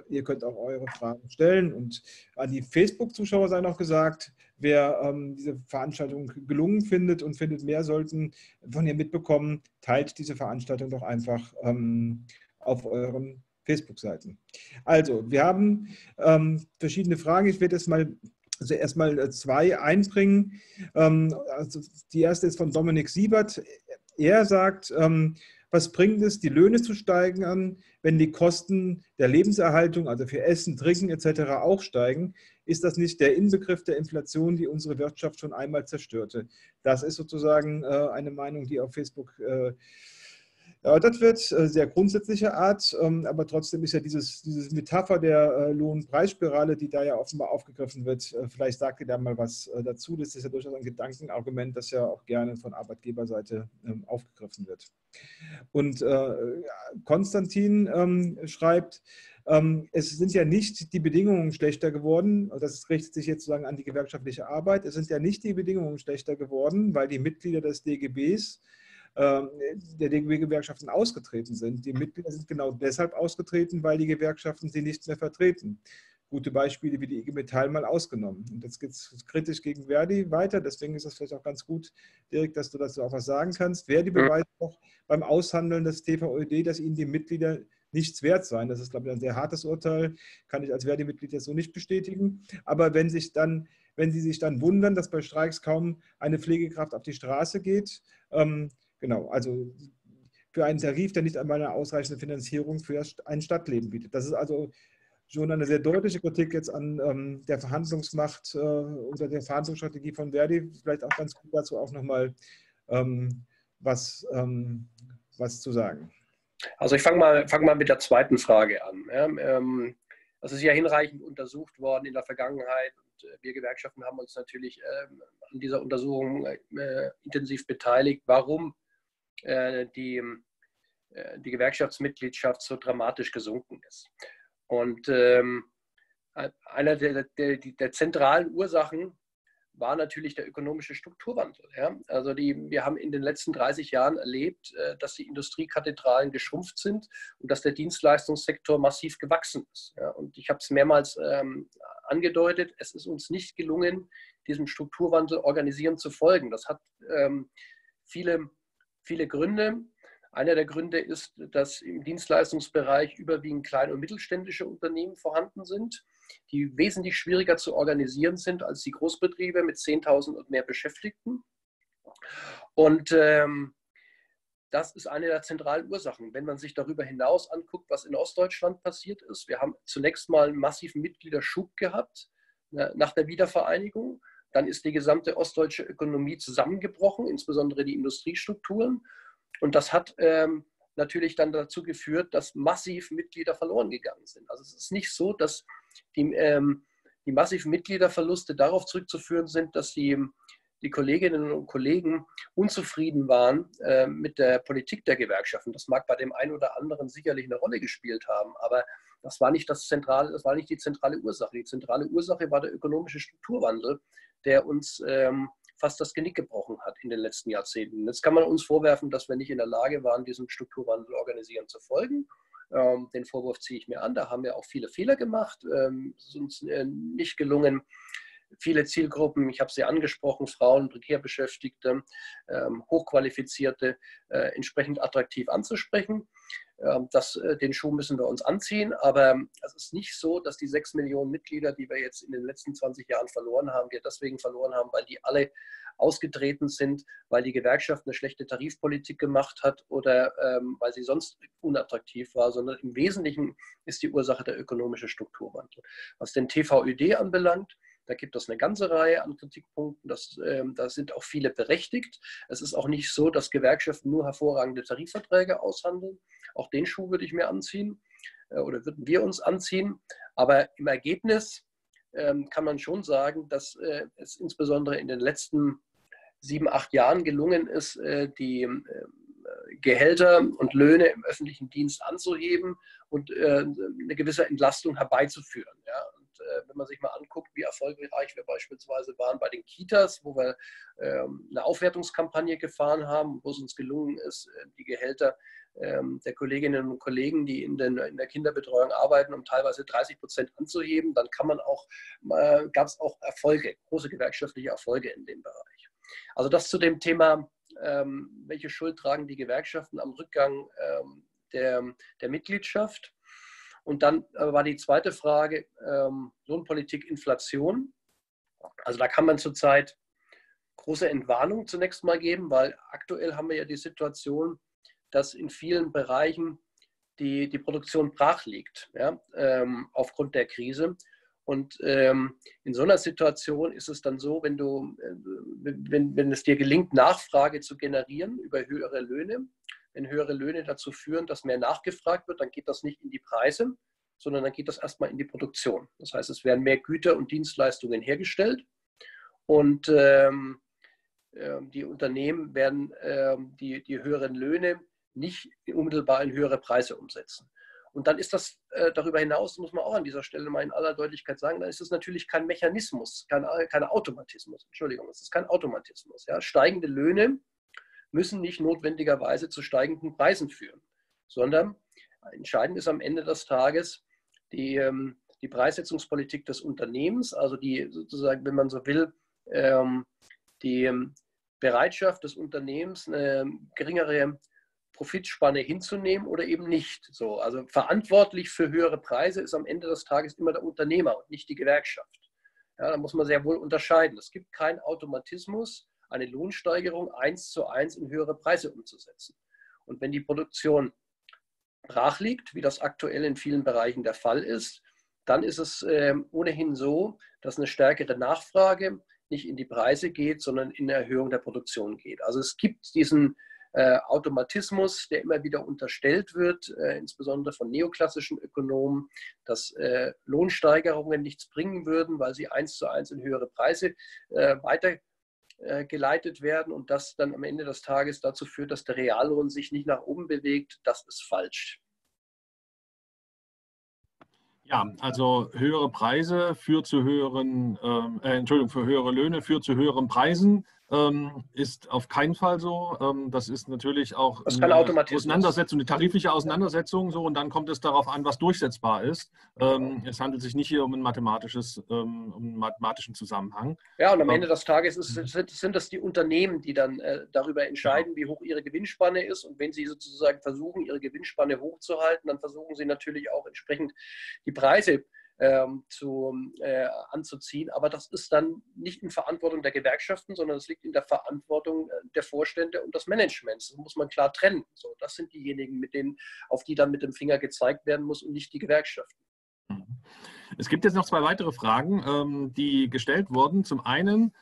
ihr könnt auch eure Fragen stellen. Und an die Facebook-Zuschauer sei noch gesagt, wer diese Veranstaltung gelungen findet und findet, mehr sollten von ihr mitbekommen, teilt diese Veranstaltung doch einfach auf euren Facebook-Seiten. Also, wir haben verschiedene Fragen. Ich werde jetzt mal zuerst mal zwei einbringen. Also die erste ist von Dominik Siebert. Er sagt, was bringt es, die Löhne zu steigern, wenn die Kosten der Lebenserhaltung, also für Essen, Trinken etc. auch steigen? Ist das nicht der Inbegriff der Inflation, die unsere Wirtschaft schon einmal zerstörte? Das ist sozusagen eine Meinung, die auf Facebook erörtert wird, sehr grundsätzlicher Art, aber trotzdem ist ja dieses Metapher der Lohnpreisspirale, die da ja offenbar aufgegriffen wird, vielleicht sagt ihr da mal was dazu. Das ist ja durchaus ein Gedankenargument, das ja auch gerne von Arbeitgeberseite aufgegriffen wird. Und Konstantin schreibt, es sind ja nicht die Bedingungen schlechter geworden, das richtet sich jetzt sozusagen an die gewerkschaftliche Arbeit, es sind ja nicht die Bedingungen schlechter geworden, weil die Mitglieder des DGBs der DGB-Gewerkschaften ausgetreten sind. Die Mitglieder sind genau deshalb ausgetreten, weil die Gewerkschaften sie nicht mehr vertreten. Gute Beispiele wie die IG Metall mal ausgenommen. Und jetzt geht es kritisch gegen Verdi weiter, deswegen ist das vielleicht auch ganz gut, Dierk, dass du dazu auch was sagen kannst. Verdi beweist auch beim Aushandeln des TVÖD, dass ihnen die Mitglieder nichts wert sein. Das ist, glaube ich, ein sehr hartes Urteil, kann ich als Verdi-Mitglied jetzt so nicht bestätigen. Aber wenn sie sich dann wundern, dass bei Streiks kaum eine Pflegekraft auf die Straße geht, genau, also für einen Tarif, der nicht einmal eine ausreichende Finanzierung für ein Stadtleben bietet. Das ist also schon eine sehr deutliche Kritik jetzt an der Verhandlungsmacht oder der Verhandlungsstrategie von Verdi. Vielleicht auch ganz gut dazu auch nochmal was zu sagen. Also ich fang mal mit der zweiten Frage an. Das ist ja hinreichend untersucht worden in der Vergangenheit. Wir Gewerkschaften haben uns natürlich an dieser Untersuchung intensiv beteiligt, warum die Gewerkschaftsmitgliedschaft so dramatisch gesunken ist. Und einer der zentralen Ursachen war natürlich der ökonomische Strukturwandel. Ja? Also wir haben in den letzten 30 Jahren erlebt, dass die Industriekathedralen geschrumpft sind und dass der Dienstleistungssektor massiv gewachsen ist. Ja? Und ich habe es mehrmals angedeutet, es ist uns nicht gelungen, diesem Strukturwandel organisierend zu folgen. Das hat viele Gründe. Einer der Gründe ist, dass im Dienstleistungsbereich überwiegend kleine und mittelständische Unternehmen vorhanden sind, die wesentlich schwieriger zu organisieren sind als die Großbetriebe mit 10.000 und mehr Beschäftigten. Und das ist eine der zentralen Ursachen. Wenn man sich darüber hinaus anguckt, was in Ostdeutschland passiert ist, wir haben zunächst mal einen massiven Mitgliederschub gehabt nach der Wiedervereinigung. Dann ist die gesamte ostdeutsche Ökonomie zusammengebrochen, insbesondere die Industriestrukturen. Und das hat natürlich dann dazu geführt, dass massiv Mitglieder verloren gegangen sind. Also es ist nicht so, dass die massiven Mitgliederverluste darauf zurückzuführen sind, dass die Kolleginnen und Kollegen unzufrieden waren mit der Politik der Gewerkschaften. Das mag bei dem einen oder anderen sicherlich eine Rolle gespielt haben, aber das war nicht die zentrale Ursache. Die zentrale Ursache war der ökonomische Strukturwandel, der uns fast das Genick gebrochen hat in den letzten Jahrzehnten. Jetzt kann man uns vorwerfen, dass wir nicht in der Lage waren, diesem Strukturwandel organisierend zu folgen. Den Vorwurf ziehe ich mir an. Da haben wir auch viele Fehler gemacht. Es ist uns nicht gelungen, viele Zielgruppen, ich habe sie angesprochen, Frauen, Prekärbeschäftigte, Hochqualifizierte, entsprechend attraktiv anzusprechen. Den Schuh müssen wir uns anziehen, aber es ist nicht so, dass die 6 Millionen Mitglieder, die wir jetzt in den letzten 20 Jahren verloren haben, wir deswegen verloren haben, weil die alle ausgetreten sind, weil die Gewerkschaft eine schlechte Tarifpolitik gemacht hat oder weil sie sonst unattraktiv war, sondern im Wesentlichen ist die Ursache der ökonomische Strukturwandel. Was den TVÖD anbelangt, da gibt es eine ganze Reihe an Kritikpunkten, da sind auch viele berechtigt. Es ist auch nicht so, dass Gewerkschaften nur hervorragende Tarifverträge aushandeln. Auch den Schuh würde ich mir anziehen oder würden wir uns anziehen. Aber im Ergebnis kann man schon sagen, dass es insbesondere in den letzten 7, 8 Jahren gelungen ist, die Gehälter und Löhne im öffentlichen Dienst anzuheben und eine gewisse Entlastung herbeizuführen. Ja. Wenn man sich mal anguckt, wie erfolgreich wir beispielsweise waren bei den Kitas, wo wir eine Aufwertungskampagne gefahren haben, wo es uns gelungen ist, die Gehälter der Kolleginnen und Kollegen, die in der Kinderbetreuung arbeiten, um teilweise 30% anzuheben, dann gab es auch Erfolge, große gewerkschaftliche Erfolge in dem Bereich. Also das zu dem Thema, welche Schuld tragen die Gewerkschaften am Rückgang der Mitgliedschaft. Und dann war die zweite Frage, Lohnpolitik, Inflation. Also da kann man zurzeit große Entwarnung zunächst mal geben, weil aktuell haben wir ja die Situation, dass in vielen Bereichen die Produktion brach liegt, ja, aufgrund der Krise. Und in so einer Situation ist es dann so, wenn es dir gelingt, Nachfrage zu generieren über höhere Löhne, wenn höhere Löhne dazu führen, dass mehr nachgefragt wird, dann geht das nicht in die Preise, sondern dann geht das erstmal in die Produktion. Das heißt, es werden mehr Güter und Dienstleistungen hergestellt und die Unternehmen werden die höheren Löhne nicht unmittelbar in höhere Preise umsetzen. Und dann ist das darüber hinaus, muss man auch an dieser Stelle mal in aller Deutlichkeit sagen, dann ist es natürlich kein Mechanismus, kein Automatismus. Entschuldigung, es ist kein Automatismus. Ja? Steigende Löhne müssen nicht notwendigerweise zu steigenden Preisen führen, sondern entscheidend ist am Ende des Tages die Preissetzungspolitik des Unternehmens, also die sozusagen, wenn man so will, die Bereitschaft des Unternehmens, eine geringere Profitspanne hinzunehmen oder eben nicht. So, also verantwortlich für höhere Preise ist am Ende des Tages immer der Unternehmer und nicht die Gewerkschaft. Ja, da muss man sehr wohl unterscheiden. Es gibt keinen Automatismus, eine Lohnsteigerung 1:1 in höhere Preise umzusetzen. Und wenn die Produktion brach liegt, wie das aktuell in vielen Bereichen der Fall ist, dann ist es ohnehin so, dass eine stärkere Nachfrage nicht in die Preise geht, sondern in eine Erhöhung der Produktion geht. Also es gibt diesen Automatismus, der immer wieder unterstellt wird, insbesondere von neoklassischen Ökonomen, dass Lohnsteigerungen nichts bringen würden, weil sie 1:1 in höhere Preise weitergeleitet werden und das dann am Ende des Tages dazu führt, dass der Reallohn sich nicht nach oben bewegt. Das ist falsch. Ja, also höhere Preise führt zu höheren, für höhere Löhne führt zu höheren Preisen, ist auf keinen Fall so. Das ist natürlich auch eine Auseinandersetzung, eine tarifliche Auseinandersetzung, so, und dann kommt es darauf an, was durchsetzbar ist. Es handelt sich nicht hier um einen mathematischen Zusammenhang. Ja, und am Ende des Tages sind das die Unternehmen, die dann darüber entscheiden, wie hoch ihre Gewinnspanne ist, und wenn sie sozusagen versuchen, ihre Gewinnspanne hochzuhalten, dann versuchen sie natürlich auch entsprechend die Preise anzuziehen. Aber das ist dann nicht in Verantwortung der Gewerkschaften, sondern es liegt in der Verantwortung der Vorstände und des Managements. Das muss man klar trennen. So, das sind diejenigen, auf die dann mit dem Finger gezeigt werden muss und nicht die Gewerkschaften. Es gibt jetzt noch 2 weitere Fragen, die gestellt wurden. Zum einen,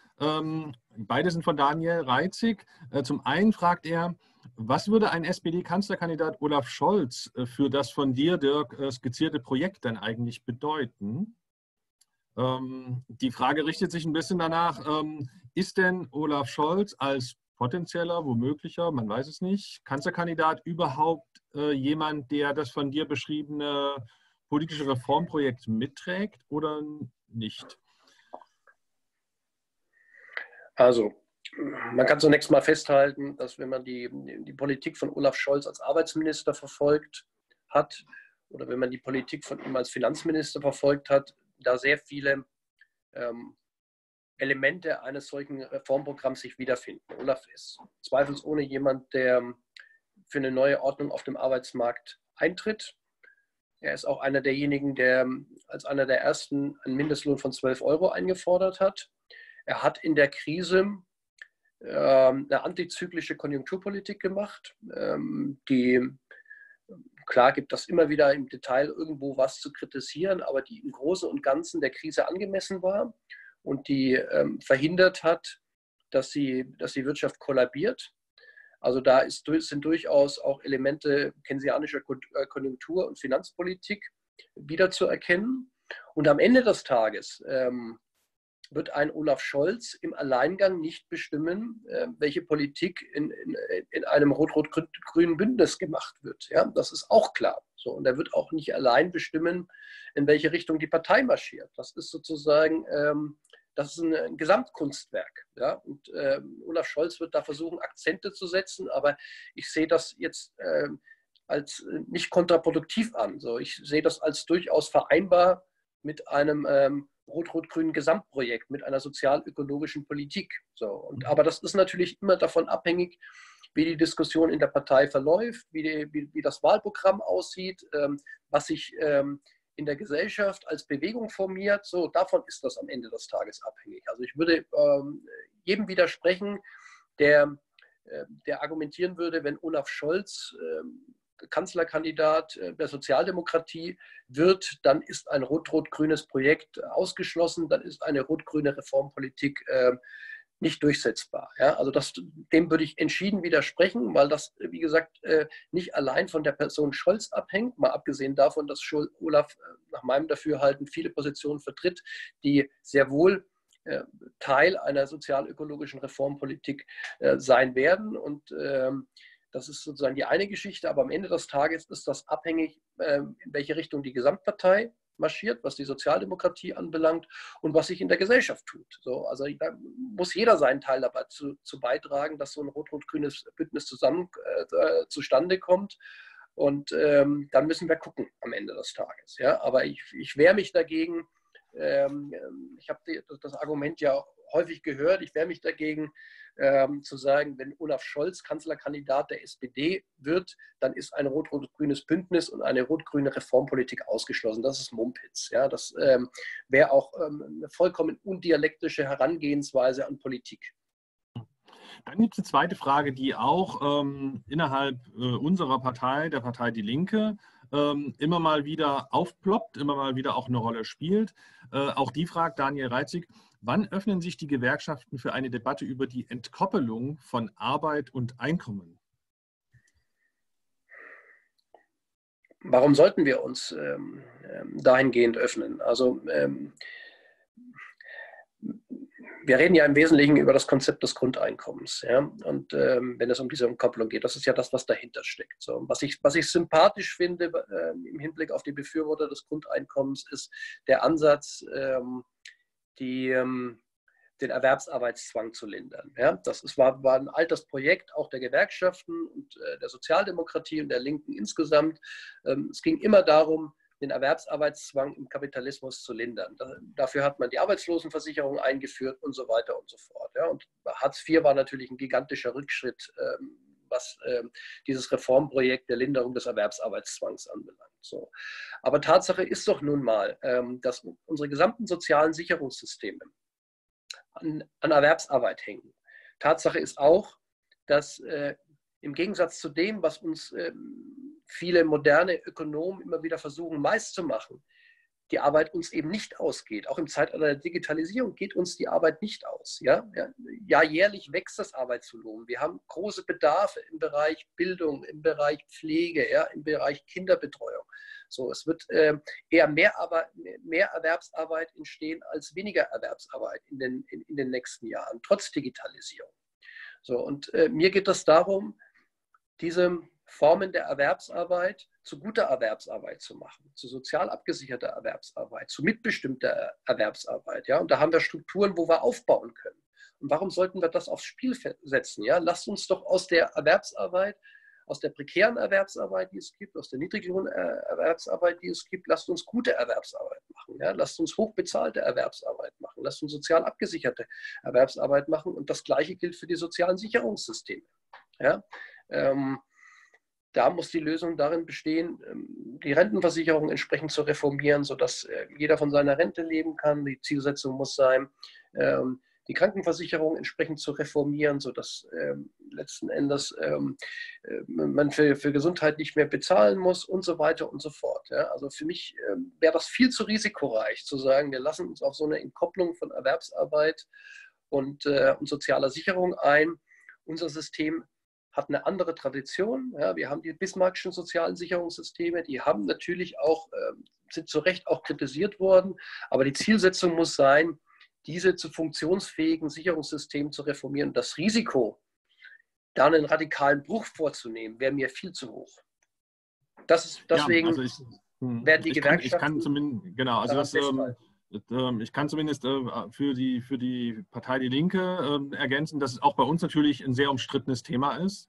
beide sind von Daniel Reitzig. Zum einen fragt er, was würde ein SPD-Kanzlerkandidat Olaf Scholz für das von dir, Dierk, skizzierte Projekt dann eigentlich bedeuten? Die Frage richtet sich ein bisschen danach, ist denn Olaf Scholz als potenzieller, womöglicher, man weiß es nicht, Kanzlerkandidat überhaupt jemand, der das von dir beschriebene politische Reformprojekt mitträgt oder nicht? Also, man kann zunächst mal festhalten, dass wenn man die Politik von Olaf Scholz als Arbeitsminister verfolgt hat oder wenn man die Politik von ihm als Finanzminister verfolgt hat, da sehr viele Elemente eines solchen Reformprogramms sich wiederfinden. Olaf ist zweifelsohne jemand, der für eine neue Ordnung auf dem Arbeitsmarkt eintritt. Er ist auch einer derjenigen, der als einer der ersten einen Mindestlohn von 12 € eingefordert hat. Er hat in der Krise eine antizyklische Konjunkturpolitik gemacht, die, klar gibt das immer wieder im Detail irgendwo was zu kritisieren, aber die im Großen und Ganzen der Krise angemessen war und die verhindert hat, dass die Wirtschaft kollabiert. Also da sind durchaus auch Elemente keynesianischer Konjunktur- und Finanzpolitik wiederzuerkennen. Und am Ende des Tages wird ein Olaf Scholz im Alleingang nicht bestimmen, welche Politik in einem rot-rot-grünen Bündnis gemacht wird. Ja, das ist auch klar. So, und er wird auch nicht allein bestimmen, in welche Richtung die Partei marschiert. Das ist sozusagen das ist ein Gesamtkunstwerk. Ja? Und Olaf Scholz wird da versuchen, Akzente zu setzen, aber ich sehe das jetzt als nicht kontraproduktiv an. So, ich sehe das als durchaus vereinbar mit einem rot-rot-grünen Gesamtprojekt, mit einer sozial-ökologischen Politik. So, und, aber das ist natürlich immer davon abhängig, wie die Diskussion in der Partei verläuft, wie das Wahlprogramm aussieht, was sich in der Gesellschaft als Bewegung formiert. So, davon ist das am Ende des Tages abhängig. Also ich würde jedem widersprechen, der argumentieren würde, wenn Olaf Scholz Kanzlerkandidat der Sozialdemokratie wird, dann ist ein rot-rot-grünes Projekt ausgeschlossen, dann ist eine rot-grüne Reformpolitik nicht durchsetzbar. Ja? Also dem würde ich entschieden widersprechen, weil das, wie gesagt, nicht allein von der Person Scholz abhängt, mal abgesehen davon, dass Olaf nach meinem Dafürhalten viele Positionen vertritt, die sehr wohl Teil einer sozialökologischen Reformpolitik sein werden. Und das ist sozusagen die eine Geschichte, aber am Ende des Tages ist das abhängig, in welche Richtung die Gesamtpartei marschiert, was die Sozialdemokratie anbelangt und was sich in der Gesellschaft tut. So, also da muss jeder seinen Teil dabei zu beitragen, dass so ein rot-rot-grünes Bündnis zustande kommt. Und dann müssen wir gucken am Ende des Tages. Ja? Aber ich wehre mich dagegen, ich habe das Argument ja häufig gehört, ich wehre mich dagegen zu sagen, wenn Olaf Scholz Kanzlerkandidat der SPD wird, dann ist ein rot-rot-grünes Bündnis und eine rot-grüne Reformpolitik ausgeschlossen. Das ist Mumpitz. Ja? Das wäre auch eine vollkommen undialektische Herangehensweise an Politik. Dann gibt es eine zweite Frage, die auch innerhalb unserer Partei, der Partei Die Linke, immer mal wieder aufploppt, immer mal wieder auch eine Rolle spielt. Auch die fragt Daniel Reitzig: Wann öffnen sich die Gewerkschaften für eine Debatte über die Entkoppelung von Arbeit und Einkommen? Warum sollten wir uns dahingehend öffnen? Also wir reden ja im Wesentlichen über das Konzept des Grundeinkommens. Ja? Und wenn es um diese Entkoppelung geht, das ist ja das, was dahinter steckt. So, was ich sympathisch finde im Hinblick auf die Befürworter des Grundeinkommens, ist der Ansatz, den Erwerbsarbeitszwang zu lindern. Ja, das war ein altes Projekt auch der Gewerkschaften und der Sozialdemokratie und der Linken insgesamt. Es ging immer darum, den Erwerbsarbeitszwang im Kapitalismus zu lindern. Dafür hat man die Arbeitslosenversicherung eingeführt und so weiter und so fort. Ja, und Hartz IV war natürlich ein gigantischer Rückschritt, was dieses Reformprojekt der Linderung des Erwerbsarbeitszwangs anbelangt. So. Aber Tatsache ist doch nun mal, dass unsere gesamten sozialen Sicherungssysteme an Erwerbsarbeit hängen. Tatsache ist auch, dass im Gegensatz zu dem, was uns viele moderne Ökonomen immer wieder versuchen, meist zu machen, die Arbeit uns eben nicht ausgeht. Auch im Zeitalter der Digitalisierung geht uns die Arbeit nicht aus. Ja, jährlich wächst das Arbeitsvolumen. Wir haben große Bedarfe im Bereich Bildung, im Bereich Pflege, ja, im Bereich Kinderbetreuung. So, es wird eher mehr Erwerbsarbeit entstehen als weniger Erwerbsarbeit in den nächsten Jahren, trotz Digitalisierung. So, und mir geht es darum, diese Formen der Erwerbsarbeit zu guter Erwerbsarbeit zu machen, zu sozial abgesicherter Erwerbsarbeit, zu mitbestimmter Erwerbsarbeit. Ja? Und da haben wir Strukturen, wo wir aufbauen können. Und warum sollten wir das aufs Spiel setzen? Ja? Lasst uns doch aus der Erwerbsarbeit, aus der prekären Erwerbsarbeit, die es gibt, aus der niedrigeren Erwerbsarbeit, die es gibt, lasst uns gute Erwerbsarbeit machen. Ja? Lasst uns hochbezahlte Erwerbsarbeit machen. machen, lasst uns sozial abgesicherte Erwerbsarbeit machen. Und das Gleiche gilt für die sozialen Sicherungssysteme. Ja? Da muss die Lösung darin bestehen, die Rentenversicherung entsprechend zu reformieren, sodass jeder von seiner Rente leben kann. Die Zielsetzung muss sein, die Krankenversicherung entsprechend zu reformieren, sodass letzten Endes man für Gesundheit nicht mehr bezahlen muss und so weiter und so fort. Ja? Also für mich wäre das viel zu risikoreich, zu sagen, wir lassen uns auf so eine Entkopplung von Erwerbsarbeit und sozialer Sicherung ein. Unser System hat eine andere Tradition. Ja, wir haben die bismarckischen sozialen Sicherungssysteme, die haben natürlich auch, sind zu Recht auch kritisiert worden, aber die Zielsetzung muss sein, diese zu funktionsfähigen Sicherungssystemen zu reformieren. Das Risiko, da einen radikalen Bruch vorzunehmen, wäre mir viel zu hoch. Das ist, deswegen ja, also werden die Gewerkschaften... Ich kann zumindest, genau, also das... Ich kann zumindest für die Partei Die Linke ergänzen, dass es auch bei uns natürlich ein sehr umstrittenes Thema ist.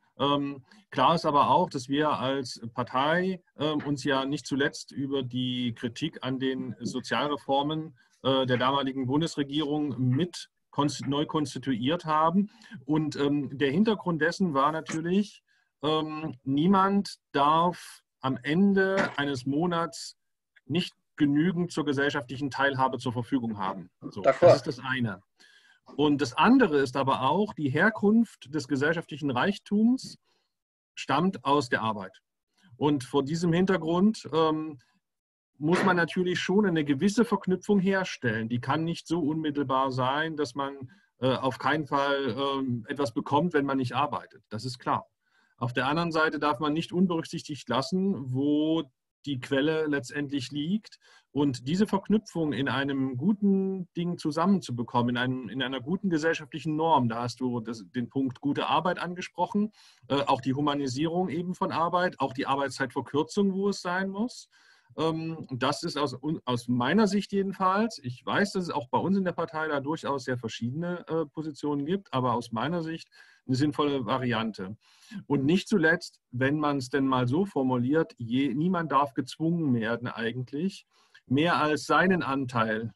Klar ist aber auch, dass wir als Partei uns ja nicht zuletzt über die Kritik an den Sozialreformen der damaligen Bundesregierung mit neu konstituiert haben. Und der Hintergrund dessen war natürlich, niemand darf am Ende eines Monats nicht genügend zur gesellschaftlichen Teilhabe zur Verfügung haben. So, das ist das eine. Und das andere ist aber auch, die Herkunft des gesellschaftlichen Reichtums stammt aus der Arbeit. Und vor diesem Hintergrund muss man natürlich schon eine gewisse Verknüpfung herstellen. Die kann nicht so unmittelbar sein, dass man auf keinen Fall etwas bekommt, wenn man nicht arbeitet. Das ist klar. Auf der anderen Seite darf man nicht unberücksichtigt lassen, wo die Quelle letztendlich liegt. Und diese Verknüpfung in einem guten Ding zusammenzubekommen, in einer guten gesellschaftlichen Norm, da hast du den Punkt gute Arbeit angesprochen, auch die Humanisierung eben von Arbeit, auch die Arbeitszeitverkürzung, wo es sein muss. Das ist aus meiner Sicht jedenfalls, ich weiß, dass es auch bei uns in der Partei da durchaus sehr verschiedene Positionen gibt, aber aus meiner Sicht eine sinnvolle Variante. Und nicht zuletzt, wenn man es denn mal so formuliert, niemand darf gezwungen werden eigentlich, mehr als seinen Anteil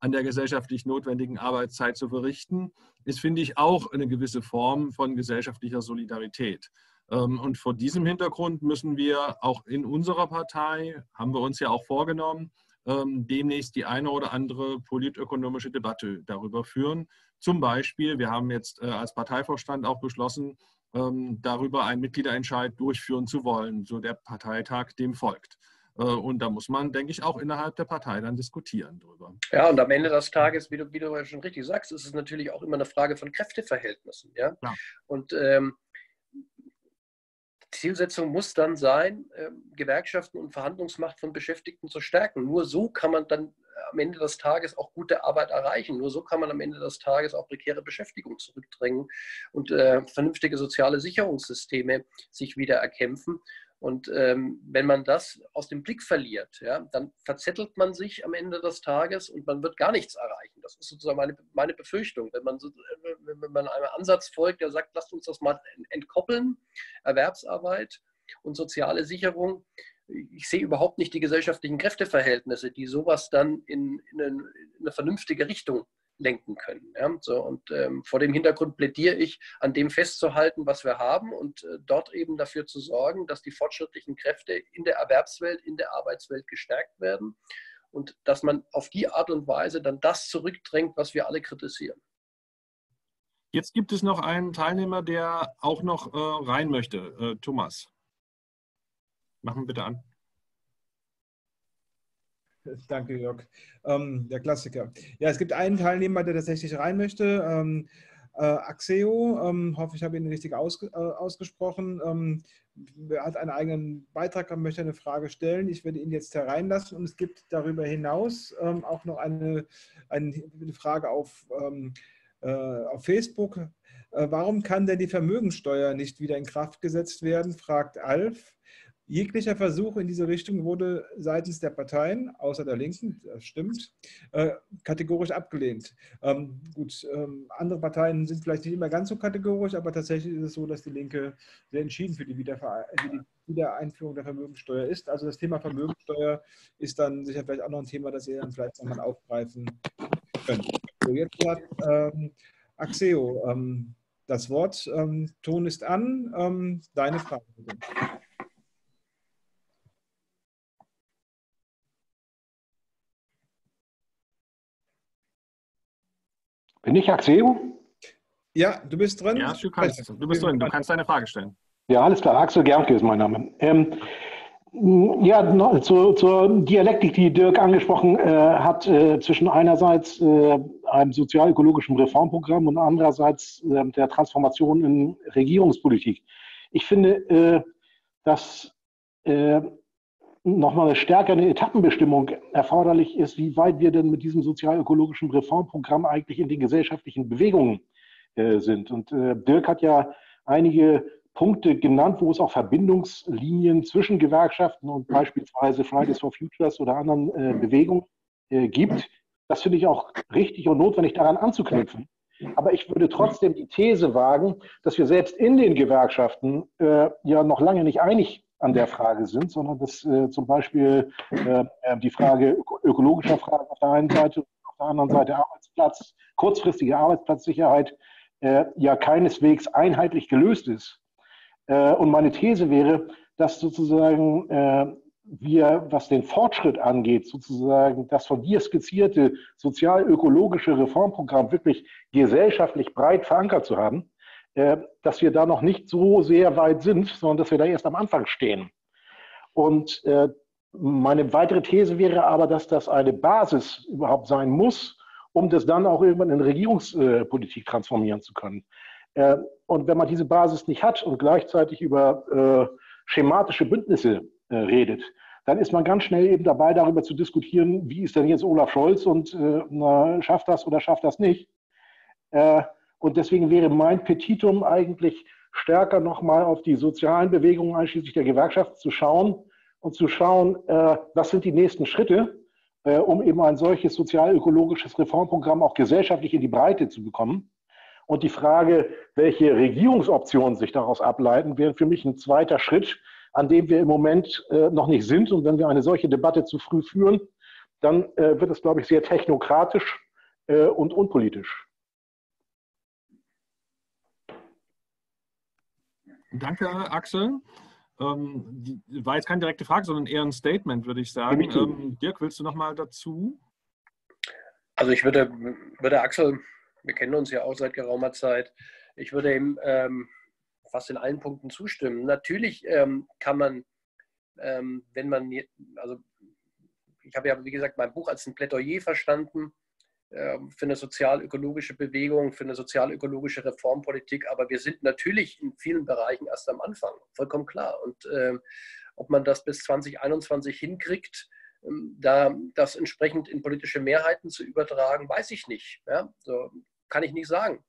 an der gesellschaftlich notwendigen Arbeitszeit zu verrichten, ist, finde ich, auch eine gewisse Form von gesellschaftlicher Solidarität. Und vor diesem Hintergrund müssen wir auch in unserer Partei, haben wir uns ja auch vorgenommen, demnächst die eine oder andere politökonomische Debatte darüber führen. Zum Beispiel, wir haben jetzt als Parteivorstand auch beschlossen, darüber einen Mitgliederentscheid durchführen zu wollen, so der Parteitag dem folgt. Und da muss man, denke ich, auch innerhalb der Partei dann diskutieren drüber. Ja, und am Ende des Tages, wie du ja schon richtig sagst, ist es natürlich auch immer eine Frage von Kräfteverhältnissen. Ja? Ja. Und Zielsetzung muss dann sein, Gewerkschaften und Verhandlungsmacht von Beschäftigten zu stärken. Nur so kann man dann am Ende des Tages auch gute Arbeit erreichen. Nur so kann man am Ende des Tages auch prekäre Beschäftigung zurückdrängen und vernünftige soziale Sicherungssysteme sich wieder erkämpfen. Und wenn man das aus dem Blick verliert, ja, dann verzettelt man sich am Ende des Tages und man wird gar nichts erreichen. Das ist sozusagen meine Befürchtung. Wenn man einem Ansatz folgt, der sagt, lasst uns das mal entkoppeln, Erwerbsarbeit und soziale Sicherung. Ich sehe überhaupt nicht die gesellschaftlichen Kräfteverhältnisse, die sowas dann in eine vernünftige Richtung lenken können. Ja? So, und vor dem Hintergrund plädiere ich, an dem festzuhalten, was wir haben und dort eben dafür zu sorgen, dass die fortschrittlichen Kräfte in der Erwerbswelt, in der Arbeitswelt gestärkt werden und dass man auf die Art und Weise dann das zurückdrängt, was wir alle kritisieren. Jetzt gibt es noch einen Teilnehmer, der auch noch rein möchte. Thomas, machen wir bitte an. Danke, Jörg. Der Klassiker. Ja, es gibt einen Teilnehmer, der tatsächlich rein möchte. Axeo, hoffe, ich habe ihn richtig ausgesprochen, hat einen eigenen Beitrag und möchte eine Frage stellen. Ich werde ihn jetzt hereinlassen und es gibt darüber hinaus auch noch eine Frage auf Facebook. Warum kann denn die Vermögenssteuer nicht wieder in Kraft gesetzt werden, fragt Alf. Jeglicher Versuch in diese Richtung wurde seitens der Parteien, außer der Linken, das stimmt, kategorisch abgelehnt. Andere Parteien sind vielleicht nicht immer ganz so kategorisch, aber tatsächlich ist es so, dass die Linke sehr entschieden für die Wiedereinführung der Vermögenssteuer ist. Also das Thema Vermögenssteuer ist dann sicher vielleicht auch noch ein Thema, das ihr dann vielleicht nochmal aufgreifen könnt. So, jetzt hat Axeo das Wort. Ton ist an. Deine Frage, bitte. Bin ich Axeo? Ja, du bist drin. Ja, du bist drin. Du kannst deine Frage stellen. Ja, alles klar. Axel Gernke ist mein Name. Ja, zur Dialektik, die Dierk angesprochen hat, zwischen einerseits einem sozial-ökologischen Reformprogramm und andererseits der Transformation in Regierungspolitik. Ich finde, dass nochmal eine stärkere Etappenbestimmung erforderlich ist, wie weit wir denn mit diesem sozial-ökologischen Reformprogramm eigentlich in den gesellschaftlichen Bewegungen sind. Und Dierk hat ja einige Punkte genannt, wo es auch Verbindungslinien zwischen Gewerkschaften und beispielsweise Fridays for Futures oder anderen Bewegungen gibt. Das finde ich auch richtig und notwendig, daran anzuknüpfen. Aber ich würde trotzdem die These wagen, dass wir selbst in den Gewerkschaften ja noch lange nicht einig an der Frage sind, sondern dass zum Beispiel die Frage ökologischer Fragen auf der einen Seite und auf der anderen Seite Arbeitsplatz, kurzfristige Arbeitsplatzsicherheit ja keineswegs einheitlich gelöst ist. Und meine These wäre, dass sozusagen wir, was den Fortschritt angeht, sozusagen das von dir skizzierte sozial-ökologische Reformprogramm wirklich gesellschaftlich breit verankert zu haben, dass wir da noch nicht so sehr weit sind, sondern dass wir da erst am Anfang stehen. Und meine weitere These wäre aber, dass das eine Basis überhaupt sein muss, um das dann auch irgendwann in Regierungspolitik transformieren zu können. Und wenn man diese Basis nicht hat und gleichzeitig über schematische Bündnisse redet, dann ist man ganz schnell eben dabei, darüber zu diskutieren, wie ist denn jetzt Olaf Scholz und schafft das oder schafft das nicht. Und deswegen wäre mein Petitum eigentlich stärker nochmal auf die sozialen Bewegungen einschließlich der Gewerkschaften zu schauen und zu schauen, was sind die nächsten Schritte, um eben ein solches sozial-ökologisches Reformprogramm auch gesellschaftlich in die Breite zu bekommen. Und die Frage, welche Regierungsoptionen sich daraus ableiten, wäre für mich ein zweiter Schritt, an dem wir im Moment noch nicht sind. Und wenn wir eine solche Debatte zu früh führen, dann wird es, glaube ich, sehr technokratisch und unpolitisch. Danke, Axel. War jetzt keine direkte Frage, sondern eher ein Statement, würde ich sagen. Dierk, willst du noch mal dazu? Also ich würde Axel... Wir kennen uns ja auch seit geraumer Zeit. Ich würde ihm fast in allen Punkten zustimmen. Natürlich kann man, wenn man, also ich habe ja, wie gesagt, mein Buch als ein Plädoyer verstanden für eine sozial-ökologische Bewegung, für eine sozial-ökologische Reformpolitik. Aber wir sind natürlich in vielen Bereichen erst am Anfang, vollkommen klar. Und ob man das bis 2021 hinkriegt, da das entsprechend in politische Mehrheiten zu übertragen, weiß ich nicht. Ja? So, kann ich nicht sagen.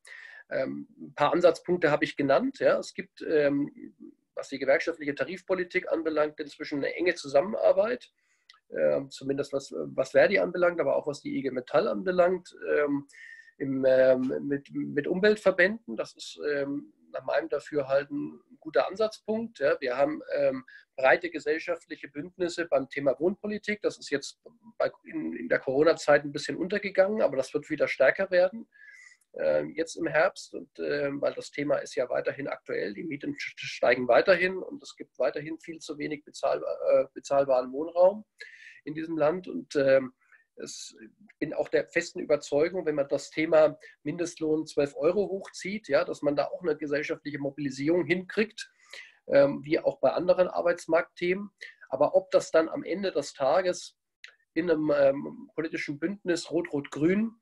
Ein paar Ansatzpunkte habe ich genannt. Ja? Es gibt, was die gewerkschaftliche Tarifpolitik anbelangt, inzwischen eine enge Zusammenarbeit, zumindest was Verdi anbelangt, aber auch was die IG Metall anbelangt, mit Umweltverbänden. Das ist nach meinem Dafürhalten ein guter Ansatzpunkt. Ja, wir haben breite gesellschaftliche Bündnisse beim Thema Wohnpolitik. Das ist jetzt in der Corona-Zeit ein bisschen untergegangen, aber das wird wieder stärker werden jetzt im Herbst. Und weil das Thema ist ja weiterhin aktuell. Die Mieten steigen weiterhin und es gibt weiterhin viel zu wenig bezahlbaren Wohnraum in diesem Land. Und ich bin auch der festen Überzeugung, wenn man das Thema Mindestlohn 12 € hochzieht, ja, dass man da auch eine gesellschaftliche Mobilisierung hinkriegt, wie auch bei anderen Arbeitsmarktthemen. Aber ob das dann am Ende des Tages in einem politischen Bündnis Rot-Rot-Grün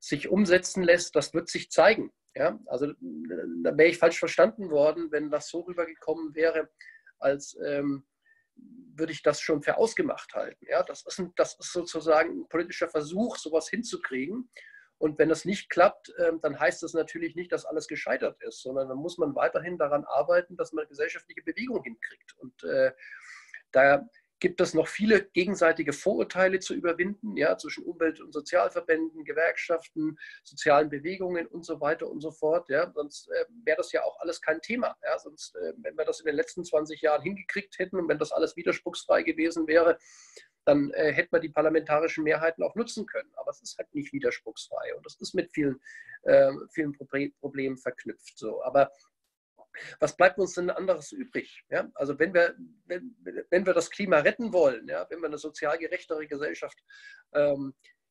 sich umsetzen lässt, das wird sich zeigen. Ja? Also da wäre ich falsch verstanden worden, wenn das so rübergekommen wäre, als würde ich das schon für ausgemacht halten. Ja, das ist sozusagen ein politischer Versuch, sowas hinzukriegen. Und wenn das nicht klappt, dann heißt das natürlich nicht, dass alles gescheitert ist, sondern dann muss man weiterhin daran arbeiten, dass man gesellschaftliche Bewegung hinkriegt. Und da gibt es noch viele gegenseitige Vorurteile zu überwinden, ja, zwischen Umwelt- und Sozialverbänden, Gewerkschaften, sozialen Bewegungen und so weiter und so fort. Ja. Sonst wäre das ja auch alles kein Thema. Ja. Sonst, wenn wir das in den letzten 20 Jahren hingekriegt hätten und wenn das alles widerspruchsfrei gewesen wäre, dann hätte man die parlamentarischen Mehrheiten auch nutzen können. Aber es ist halt nicht widerspruchsfrei und es ist mit vielen Problemen verknüpft. So. Aber was bleibt uns denn anderes übrig? Ja? Also wenn wir das Klima retten wollen, ja? Wenn wir eine sozial gerechtere Gesellschaft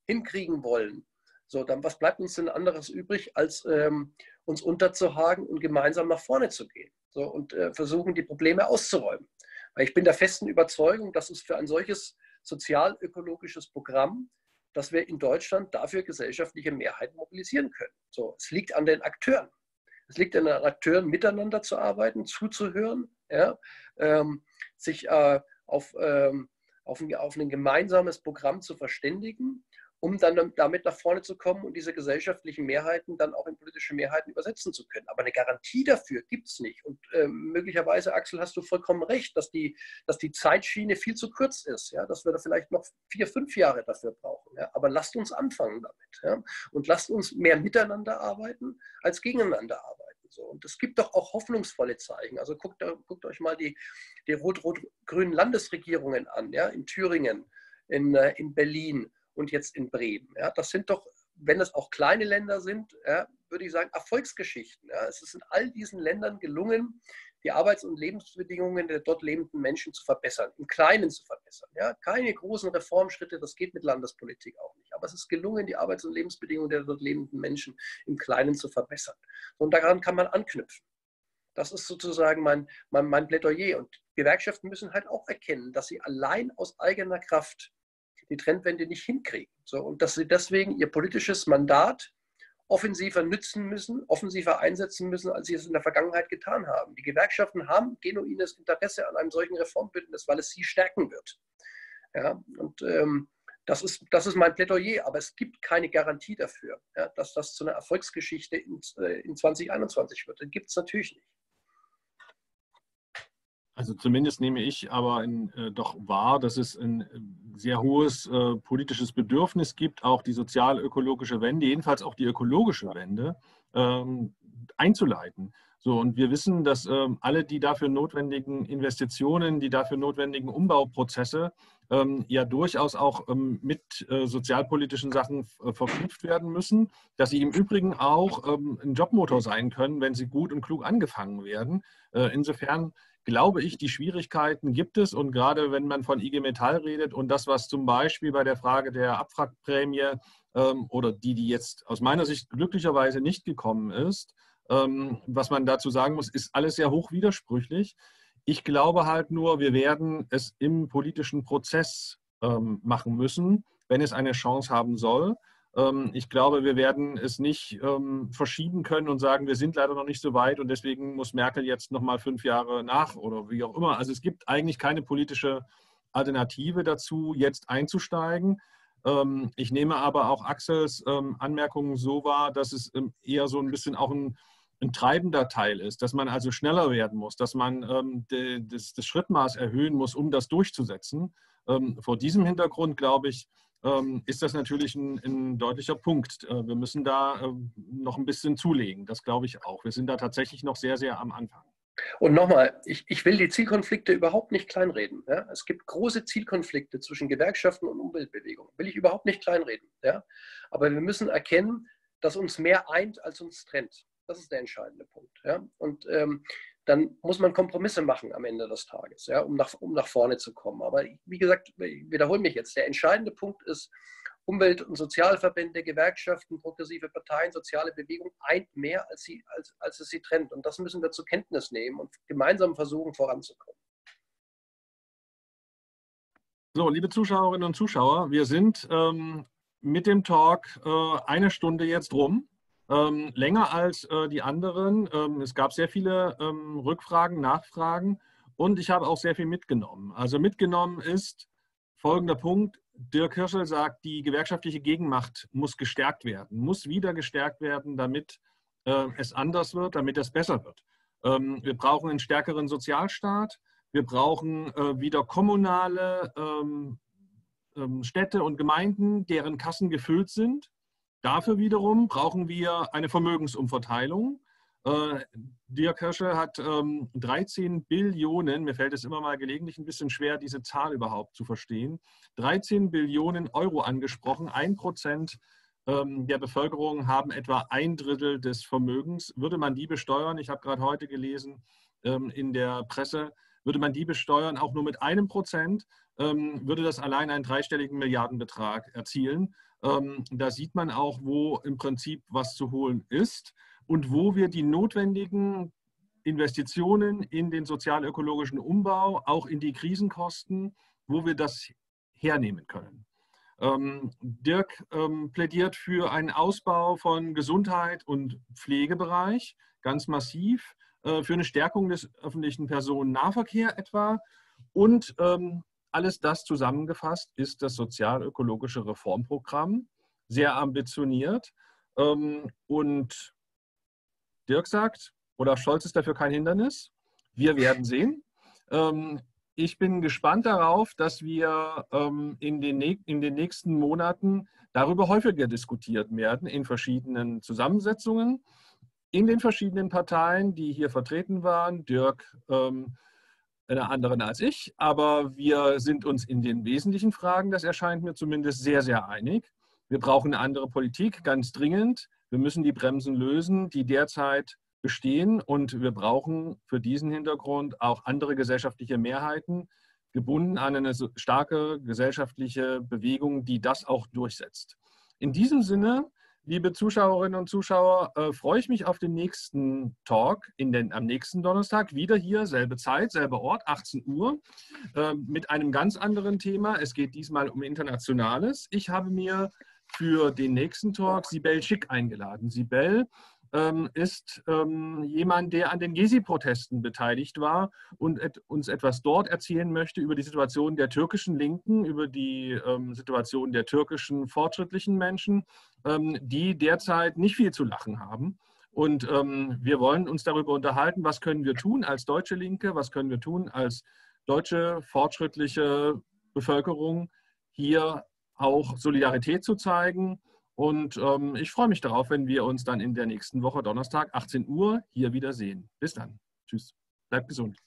hinkriegen wollen, so, dann was bleibt uns denn anderes übrig, als uns unterzuhaken und gemeinsam nach vorne zu gehen, so, und versuchen, die Probleme auszuräumen. Weil ich bin der festen Überzeugung, dass es für ein solches sozialökologisches Programm, dass wir in Deutschland dafür gesellschaftliche Mehrheiten mobilisieren können. So, es liegt an den Akteuren. Es liegt an den Akteuren, miteinander zu arbeiten, zuzuhören, ja, sich auf ein gemeinsames Programm zu verständigen, um dann damit nach vorne zu kommen und diese gesellschaftlichen Mehrheiten dann auch in politische Mehrheiten übersetzen zu können. Aber eine Garantie dafür gibt es nicht. Und möglicherweise, Axel, hast du vollkommen recht, dass die Zeitschiene viel zu kurz ist, ja? Dass wir da vielleicht noch 4, 5 Jahre dafür brauchen. Ja? Aber lasst uns anfangen damit. Ja? Und lasst uns mehr miteinander arbeiten, als gegeneinander arbeiten. So. Und es gibt doch auch hoffnungsvolle Zeichen. Also guckt euch mal die rot-rot-grünen Landesregierungen an, ja? In Thüringen, in Berlin, und jetzt in Bremen. Ja, das sind doch, wenn das auch kleine Länder sind, ja, würde ich sagen, Erfolgsgeschichten. Ja. Es ist in all diesen Ländern gelungen, die Arbeits- und Lebensbedingungen der dort lebenden Menschen zu verbessern, im Kleinen zu verbessern. Ja. Keine großen Reformschritte, das geht mit Landespolitik auch nicht. Aber es ist gelungen, die Arbeits- und Lebensbedingungen der dort lebenden Menschen im Kleinen zu verbessern. Und daran kann man anknüpfen. Das ist sozusagen mein Plädoyer. Und Gewerkschaften müssen halt auch erkennen, dass sie allein aus eigener Kraft die Trendwende nicht hinkriegen. So, und dass sie deswegen ihr politisches Mandat offensiver nützen müssen, offensiver einsetzen müssen, als sie es in der Vergangenheit getan haben. Die Gewerkschaften haben genuines Interesse an einem solchen Reformbündnis, weil es sie stärken wird. Ja, und das ist mein Plädoyer, aber es gibt keine Garantie dafür, ja, dass das zu einer Erfolgsgeschichte in 2021 wird. Das gibt es natürlich nicht. Also zumindest nehme ich aber doch wahr, dass es ein sehr hohes politisches Bedürfnis gibt, auch die sozial-ökologische Wende, jedenfalls auch die ökologische Wende, einzuleiten. So, und wir wissen, dass alle die dafür notwendigen Investitionen, die dafür notwendigen Umbauprozesse ja durchaus auch mit sozialpolitischen Sachen verknüpft werden müssen, dass sie im Übrigen auch ein Jobmotor sein können, wenn sie gut und klug angefangen werden. Insofern glaube ich, die Schwierigkeiten gibt es, und gerade wenn man von IG Metall redet und das, was zum Beispiel bei der Frage der Abwrackprämie oder die jetzt aus meiner Sicht glücklicherweise nicht gekommen ist, was man dazu sagen muss, ist alles sehr hoch widersprüchlich. Ich glaube halt nur, wir werden es im politischen Prozess machen müssen, wenn es eine Chance haben soll. Ich glaube, wir werden es nicht verschieben können und sagen, wir sind leider noch nicht so weit und deswegen muss Merkel jetzt nochmal 5 Jahre nach oder wie auch immer. Also es gibt eigentlich keine politische Alternative dazu, jetzt einzusteigen. Ich nehme aber auch Axels Anmerkungen so wahr, dass es eher so ein bisschen auch ein treibender Teil ist, dass man also schneller werden muss, dass man das Schrittmaß erhöhen muss, um das durchzusetzen. Vor diesem Hintergrund, glaube ich, ist das natürlich ein deutlicher Punkt. Wir müssen da noch ein bisschen zulegen, das glaube ich auch. Wir sind da tatsächlich noch sehr, sehr am Anfang. Und nochmal, ich will die Zielkonflikte überhaupt nicht kleinreden. Ja? Es gibt große Zielkonflikte zwischen Gewerkschaften und Umweltbewegungen. Will ich überhaupt nicht kleinreden. Ja? Aber wir müssen erkennen, dass uns mehr eint, als uns trennt. Das ist der entscheidende Punkt. Ja? Und dann muss man Kompromisse machen am Ende des Tages, ja, um nach vorne zu kommen. Aber wie gesagt, ich wiederhole mich jetzt, der entscheidende Punkt ist, Umwelt- und Sozialverbände, Gewerkschaften, progressive Parteien, soziale Bewegung eint mehr, als es sie trennt. Und das müssen wir zur Kenntnis nehmen und gemeinsam versuchen, voranzukommen. So, liebe Zuschauerinnen und Zuschauer, wir sind mit dem Talk eine Stunde jetzt rum. Länger als die anderen. Es gab sehr viele Rückfragen, Nachfragen und ich habe auch sehr viel mitgenommen. Also mitgenommen ist folgender Punkt. Dierk Hirschel sagt, die gewerkschaftliche Gegenmacht muss gestärkt werden, muss wieder gestärkt werden, damit es anders wird, damit es besser wird. Wir brauchen einen stärkeren Sozialstaat. Wir brauchen wieder kommunale Städte und Gemeinden, deren Kassen gefüllt sind. Dafür wiederum brauchen wir eine Vermögensumverteilung. Dierk Hirschel hat 13 Billionen, mir fällt es immer mal gelegentlich ein bisschen schwer, diese Zahl überhaupt zu verstehen, 13 Billionen Euro angesprochen. 1% der Bevölkerung haben etwa 1/3 des Vermögens. Würde man die besteuern, ich habe gerade heute gelesen in der Presse, würde man die besteuern auch nur mit 1%, würde das allein einen dreistelligen Milliardenbetrag erzielen. Da sieht man auch, wo im Prinzip was zu holen ist und wo wir die notwendigen Investitionen in den sozial-ökologischen Umbau, auch in die Krisenkosten, wo wir das hernehmen können. Dierk plädiert für einen Ausbau von Gesundheit und Pflegebereich, ganz massiv, für eine Stärkung des öffentlichen Personennahverkehrs etwa. Und alles das zusammengefasst ist das sozial-ökologische Reformprogramm, sehr ambitioniert. Und Dierk sagt, Olaf Scholz ist dafür kein Hindernis. Wir werden sehen. Ich bin gespannt darauf, dass wir in den nächsten Monaten darüber häufiger diskutiert werden in verschiedenen Zusammensetzungen, in den verschiedenen Parteien, die hier vertreten waren. Dierk in einer anderen als ich, aber wir sind uns in den wesentlichen Fragen, das erscheint mir zumindest, sehr, sehr einig. Wir brauchen eine andere Politik, ganz dringend. Wir müssen die Bremsen lösen, die derzeit bestehen, und wir brauchen für diesen Hintergrund auch andere gesellschaftliche Mehrheiten, gebunden an eine starke gesellschaftliche Bewegung, die das auch durchsetzt. In diesem Sinne, liebe Zuschauerinnen und Zuschauer, freue ich mich auf den nächsten Talk am nächsten Donnerstag. Wieder hier, selbe Zeit, selber Ort, 18 Uhr, mit einem ganz anderen Thema. Es geht diesmal um Internationales. Ich habe mir für den nächsten Talk Sibel Schick eingeladen. Sibel ist jemand, der an den Gezi-Protesten beteiligt war und uns etwas dort erzählen möchte über die Situation der türkischen Linken, über die Situation der türkischen fortschrittlichen Menschen, die derzeit nicht viel zu lachen haben. Und wir wollen uns darüber unterhalten, was können wir tun als deutsche Linke, was können wir tun als deutsche fortschrittliche Bevölkerung, hier auch Solidarität zu zeigen. Und ich freue mich darauf, wenn wir uns dann in der nächsten Woche Donnerstag, 18 Uhr, hier wiedersehen. Bis dann. Tschüss. Bleibt gesund.